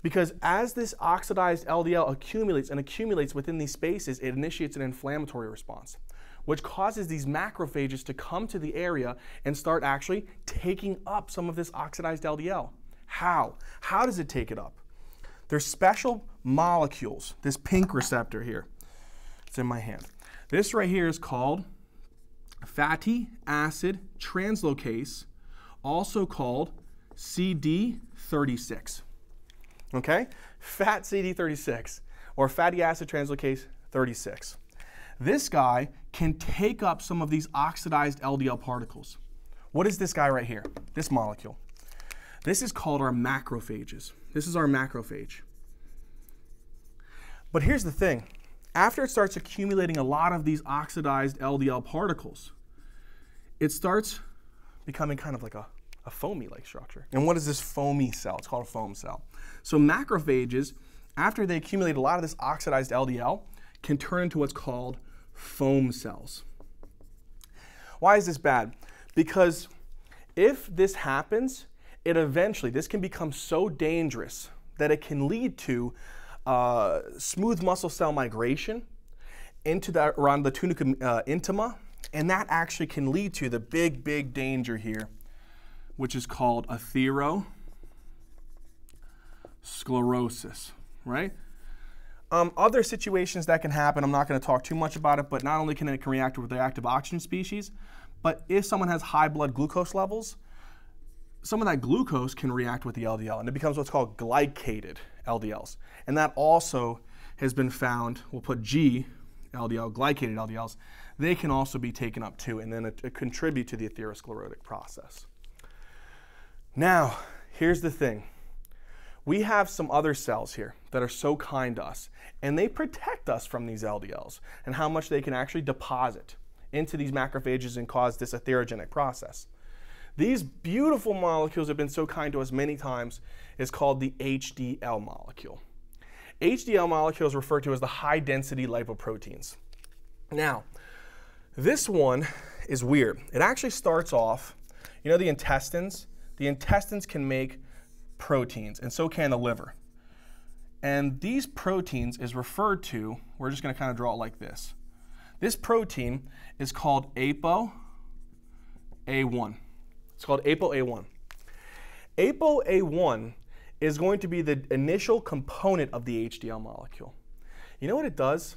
Because as this oxidized LDL accumulates and accumulates within these spaces, it initiates an inflammatory response, which causes these macrophages to come to the area and start actually taking up some of this oxidized LDL. How? How does it take it up? There's special molecules, this pink receptor here. It's in my hand. This right here is called fatty acid translocase, also called CD36. Okay, fat CD36, or fatty acid translocase 36. This guy can take up some of these oxidized LDL particles. What is this guy right here? This molecule. This is called our macrophages. This is our macrophage. But here's the thing. After it starts accumulating a lot of these oxidized LDL particles, it starts becoming kind of like a foamy-like structure. And what is this foamy cell? It's called a foam cell. So macrophages, after they accumulate a lot of this oxidized LDL, can turn into what's called foam cells. Why is this bad? Because if this happens, this can become so dangerous that it can lead to smooth muscle cell migration into that around the tunicum intima, and that actually can lead to the big danger here, which is called atherosclerosis, right? Other situations that can happen, I'm not going to talk too much about it, but not only can it react with reactive oxygen species, but if someone has high blood glucose levels, some of that glucose can react with the LDL, and it becomes what's called glycated LDLs. And that also has been found, we'll put G, LDL, glycated LDLs, they can also be taken up too, and then it contribute to the atherosclerotic process. Now, here's the thing. We have some other cells here that are so kind to us, and they protect us from these LDLs and how much they can actually deposit into these macrophages and cause this atherogenic process. These beautiful molecules have been so kind to us many times. It's called the HDL molecule. HDL molecule is referred to as the high density lipoproteins. Now, this one is weird. It actually starts off, you know, the intestines? The intestines can make proteins, and so can the liver. And these proteins is referred to, we're just going to kind of draw it like this. This protein is called ApoA1. It's called ApoA1. ApoA1 is going to be the initial component of the HDL molecule. You know what it does?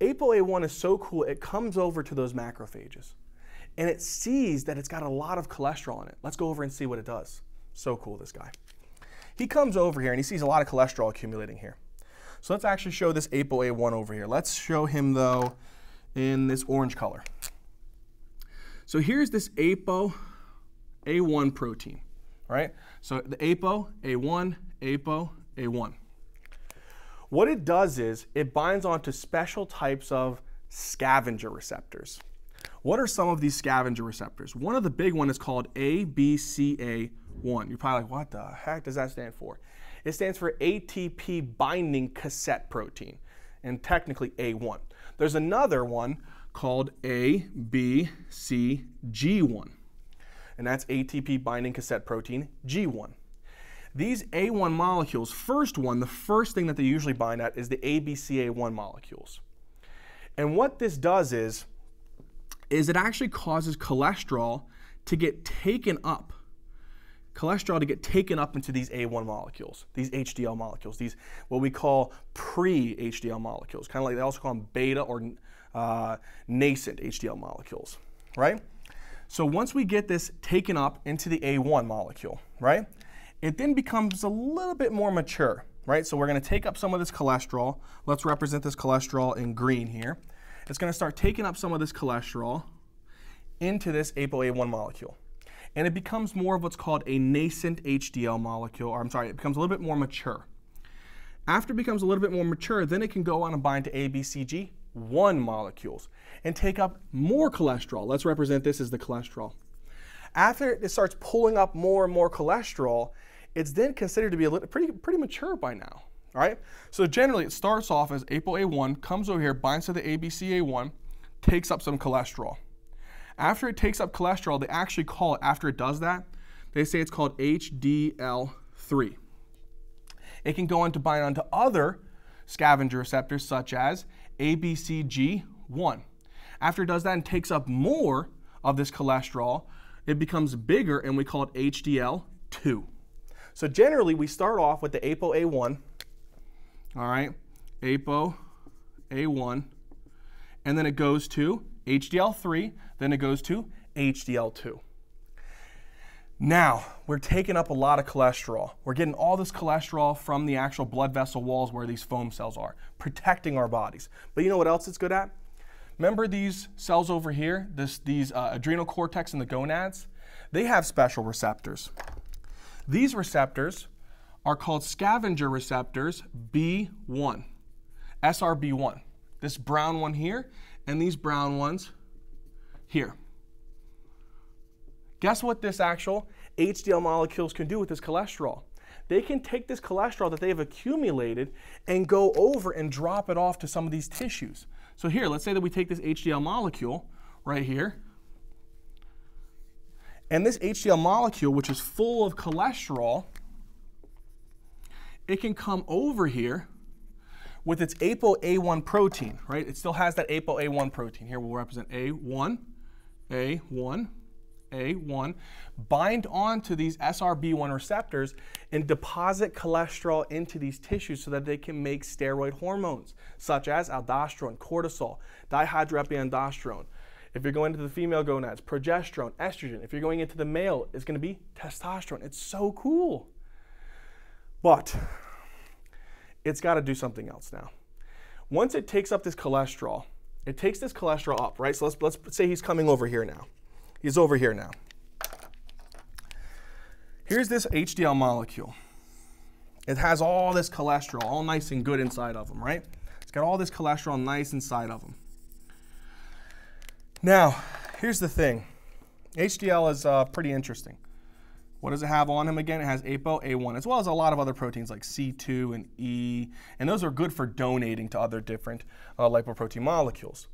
ApoA1 is so cool, it comes over to those macrophages, and it sees that it's got a lot of cholesterol in it. Let's go over and see what it does. So cool, this guy. He comes over here and he sees a lot of cholesterol accumulating here. So let's actually show this ApoA1 over here. Let's show him though in this orange color. So here's this ApoA1 protein, right? So the ApoA1, ApoA1. What it does is it binds onto special types of scavenger receptors. What are some of these scavenger receptors? One of the big ones is called ABCA1. You're probably like, what the heck does that stand for? It stands for ATP binding cassette protein, and technically A1. There's another one called ABCG1, and that's ATP binding cassette protein G1. These A1 molecules, the first thing that they usually bind at is the ABCA1 molecules. And what this does is it actually causes cholesterol to get taken up. Cholesterol to get taken up into these A1 molecules, these HDL molecules, these what we call pre-HDL molecules, kind of like they also call them beta or nascent HDL molecules, right? So once we get this taken up into the A1 molecule, right, it then becomes a little bit more mature, right? So we're going to take up some of this cholesterol. Let's represent this cholesterol in green here. It's going to start taking up some of this cholesterol into this ApoA1 molecule. And it becomes more of what's called a nascent HDL molecule, or I'm sorry, it becomes a little bit more mature. After it becomes a little bit more mature, then it can go on and bind to ABCG1 molecules and take up more cholesterol. Let's represent this as the cholesterol. After it starts pulling up more and more cholesterol, it's then considered to be a little, pretty mature by now. All right? So generally, it starts off as ApoA1, comes over here, binds to the ABCA1, takes up some cholesterol. After it takes up cholesterol, they actually call it, after it does that, they say it's called HDL3. It can go on to bind onto other scavenger receptors such as ABCG1. After it does that and takes up more of this cholesterol, it becomes bigger and we call it HDL2. So generally, we start off with the ApoA1, all right, ApoA1, and then it goes to HDL3, then it goes to HDL2. Now, we're taking up a lot of cholesterol. We're getting all this cholesterol from the actual blood vessel walls where these foam cells are, protecting our bodies. But you know what else it's good at? Remember these cells over here, these adrenal cortex and the gonads? They have special receptors. These receptors are called scavenger receptors B1, SRB1. This brown one here, and these brown ones here. Guess what this actual HDL molecules can do with this cholesterol? They can take this cholesterol that they have accumulated and go over and drop it off to some of these tissues. So here, let's say that we take this HDL molecule right here, and this HDL molecule, which is full of cholesterol, it can come over here with its ApoA1 protein, right? It still has that ApoA1 protein. Here we'll represent A1, A1, A1, bind on to these SRB1 receptors and deposit cholesterol into these tissues so that they can make steroid hormones, such as aldosterone, cortisol, dihydroepiandrosterone. If you're going into the female gonads, progesterone, estrogen. If you're going into the male, it's going to be testosterone. It's so cool. But it's got to do something else now. Once it takes up this cholesterol, it takes this cholesterol up, right? So let's say he's coming over here now. He's over here now. Here's this HDL molecule. It has all this cholesterol, all nice and good inside of him, right? It's got all this cholesterol nice inside of him. Now, here's the thing. HDL is pretty interesting. What does it have on him again? It has ApoA1, as well as a lot of other proteins like C2 and E, and those are good for donating to other different lipoprotein molecules.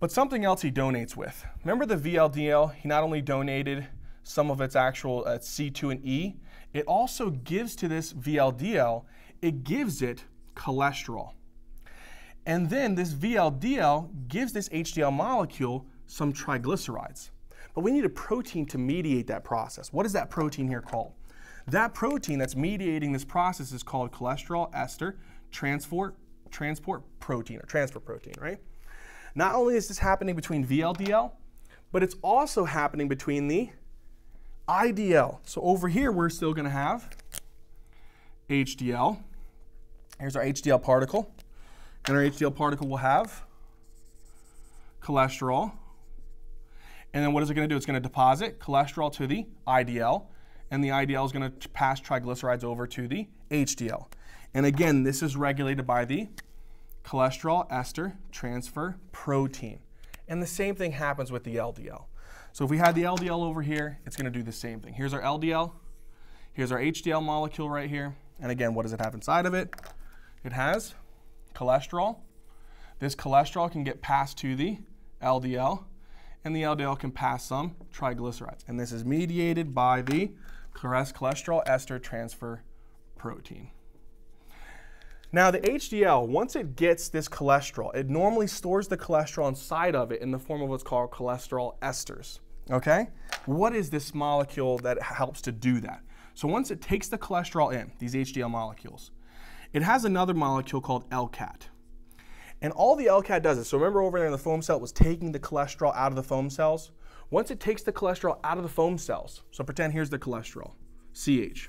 But something else he donates with. Remember the VLDL? He not only donated some of its actual C2 and E, it also gives to this VLDL, it gives it cholesterol. And then this VLDL gives this HDL molecule some triglycerides. But we need a protein to mediate that process. What is that protein here called? That protein that's mediating this process is called cholesterol ester transport protein, or transfer protein, right? Not only is this happening between VLDL, but it's also happening between the IDL. So over here, we're still going to have HDL. Here's our HDL particle. And our HDL particle will have cholesterol. And then what is it going to do? It's going to deposit cholesterol to the IDL. And the IDL is going to pass triglycerides over to the HDL. And again, this is regulated by the cholesterol ester transfer protein. And the same thing happens with the LDL. So if we had the LDL over here, it's going to do the same thing. Here's our LDL. Here's our HDL molecule right here. And again, what does it have inside of it? It has cholesterol. This cholesterol can get passed to the LDL. And the LDL can pass some triglycerides. And this is mediated by the cholesterol ester transfer protein. Now the HDL, once it gets this cholesterol, it normally stores the cholesterol inside of it in the form of what's called cholesterol esters, okay? What is this molecule that helps to do that? So once it takes the cholesterol in, these HDL molecules, it has another molecule called LCAT. And all the LCAT does is, so remember over there in the foam cell, it was taking the cholesterol out of the foam cells? Once it takes the cholesterol out of the foam cells, so pretend here's the cholesterol, CH.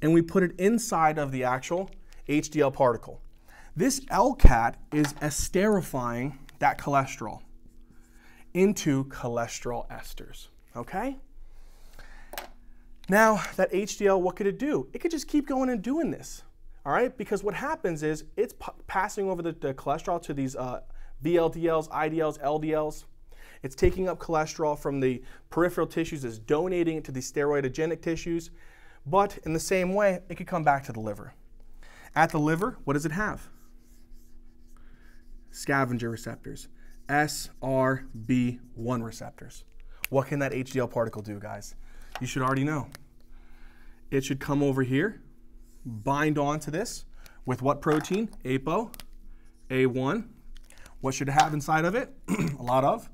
And we put it inside of the actual HDL particle. This LCAT is esterifying that cholesterol into cholesterol esters, okay? Now, that HDL, what could it do? It could just keep going and doing this, all right? Because what happens is it's passing over the cholesterol to these VLDLs, IDLs, LDLs. It's taking up cholesterol from the peripheral tissues, it's donating it to the steroidogenic tissues. But in the same way, it could come back to the liver. At the liver, what does it have? Scavenger receptors, SRB1 receptors. What can that HDL particle do, guys? You should already know. It should come over here, bind onto this with what protein? ApoA1. What should it have inside of it? A lot of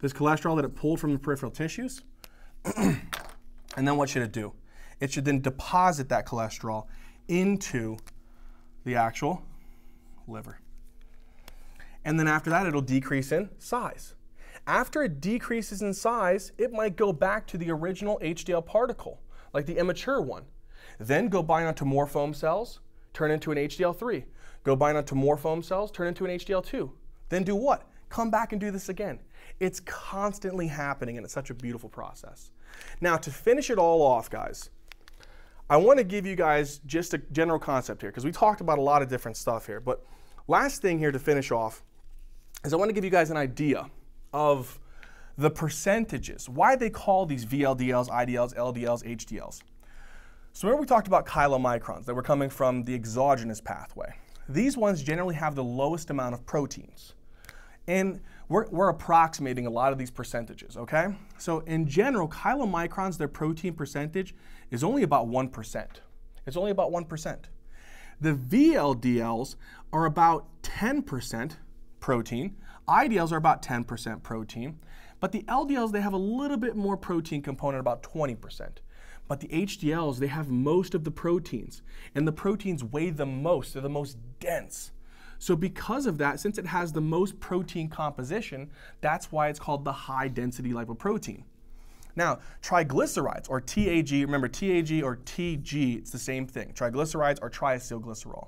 this cholesterol that it pulled from the peripheral tissues. And then what should it do? It should then deposit that cholesterol into the actual liver. And then after that, it'll decrease in size. After it decreases in size, it might go back to the original HDL particle, like the immature one. Then go bind onto more foam cells, turn into an HDL3. Go bind onto more foam cells, turn into an HDL2. Then do what? Come back and do this again. It's constantly happening, and it's such a beautiful process. Now, to finish it all off, guys, I want to give you guys just a general concept here, because we talked about a lot of different stuff here. But last thing here to finish off is I want to give you guys an idea of the percentages, why they call these VLDLs, IDLs, LDLs, HDLs. So remember we talked about chylomicrons that were coming from the exogenous pathway. These ones generally have the lowest amount of proteins. And we're approximating a lot of these percentages, okay? So in general, chylomicrons, their protein percentage is only about 1%. It's only about 1%. The VLDLs are about 10% protein. IDLs are about 10% protein. But the LDLs, they have a little bit more protein component, about 20%. But the HDLs, they have most of the proteins. And the proteins weigh the most. They're the most dense. So because of that, since it has the most protein composition, that's why it's called the high density lipoprotein. Now, triglycerides, or TAG, remember TAG or TG, it's the same thing. Triglycerides are triacylglycerol.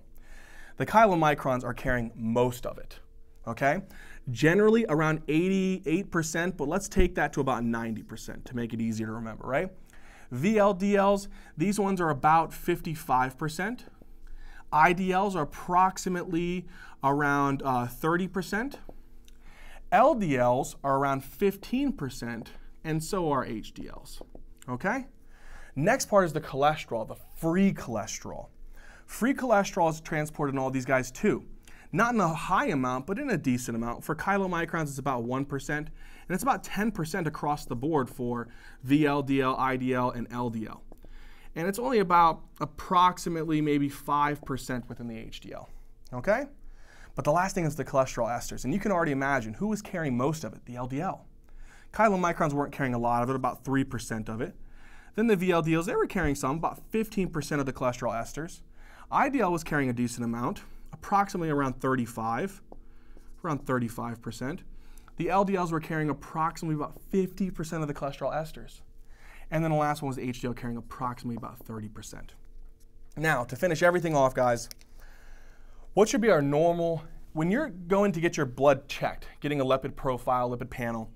The chylomicrons are carrying most of it, okay? Generally around 88%, but let's take that to about 90% to make it easier to remember, right? VLDLs, these ones are about 55%. IDLs are approximately around 30%. LDLs are around 15%, and so are HDLs, okay? Next part is the cholesterol, the free cholesterol. Free cholesterol is transported in all these guys too. Not in a high amount, but in a decent amount. For chylomicrons, it's about 1%, and it's about 10% across the board for VLDL, IDL, and LDL. And it's only about approximately maybe 5% within the HDL, okay? But the last thing is the cholesterol esters, and you can already imagine who was carrying most of it, the LDL. Chylomicrons weren't carrying a lot of it, about 3% of it. Then the VLDLs, they were carrying some, about 15% of the cholesterol esters. IDL was carrying a decent amount, approximately around 35%. The LDLs were carrying approximately about 50% of the cholesterol esters. And then the last one was the HDL carrying approximately about 30%. Now, to finish everything off, guys, what should be our normal, when you're going to get your blood checked, getting a lipid profile, lipid panel,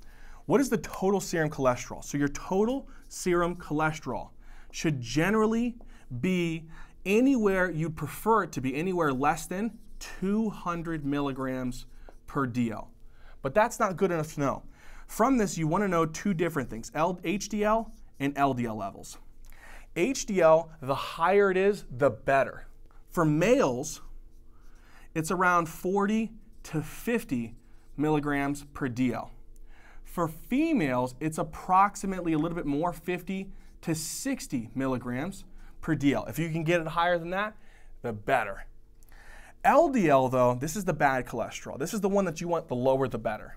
what is the total serum cholesterol? So your total serum cholesterol should generally be anywhere you'd prefer it to be, anywhere less than 200 milligrams per DL. But that's not good enough to know. From this, you want to know two different things, HDL and LDL levels. HDL, the higher it is, the better. For males, it's around 40 to 50 milligrams per DL. For females, it's approximately a little bit more, 50 to 60 milligrams per DL. If you can get it higher than that, the better. LDL, though, this is the bad cholesterol. This is the one that you want, the lower the better.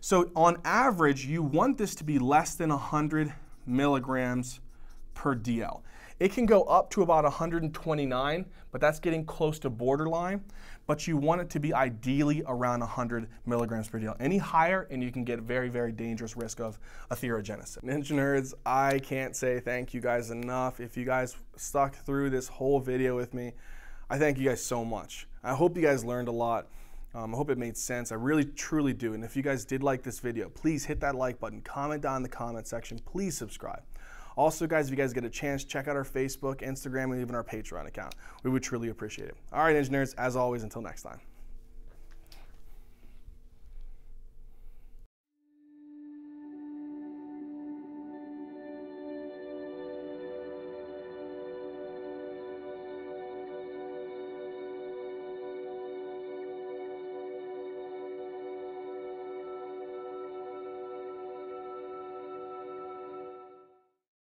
So on average, you want this to be less than 100 milligrams per DL. It can go up to about 129, but that's getting close to borderline. But you want it to be ideally around 100 milligrams per DL. Any higher, and you can get a very, very dangerous risk of atherogenesis. Ninja Nerds, I can't say thank you guys enough. If you guys stuck through this whole video with me, I thank you guys so much. I hope you guys learned a lot. I hope it made sense. I really, truly do. And if you guys did like this video, please hit that like button, comment down in the comment section, please subscribe. Also, guys, if you guys get a chance, check out our Facebook, Instagram, and even our Patreon account. We would truly appreciate it. All right, engineers, as always, until next time.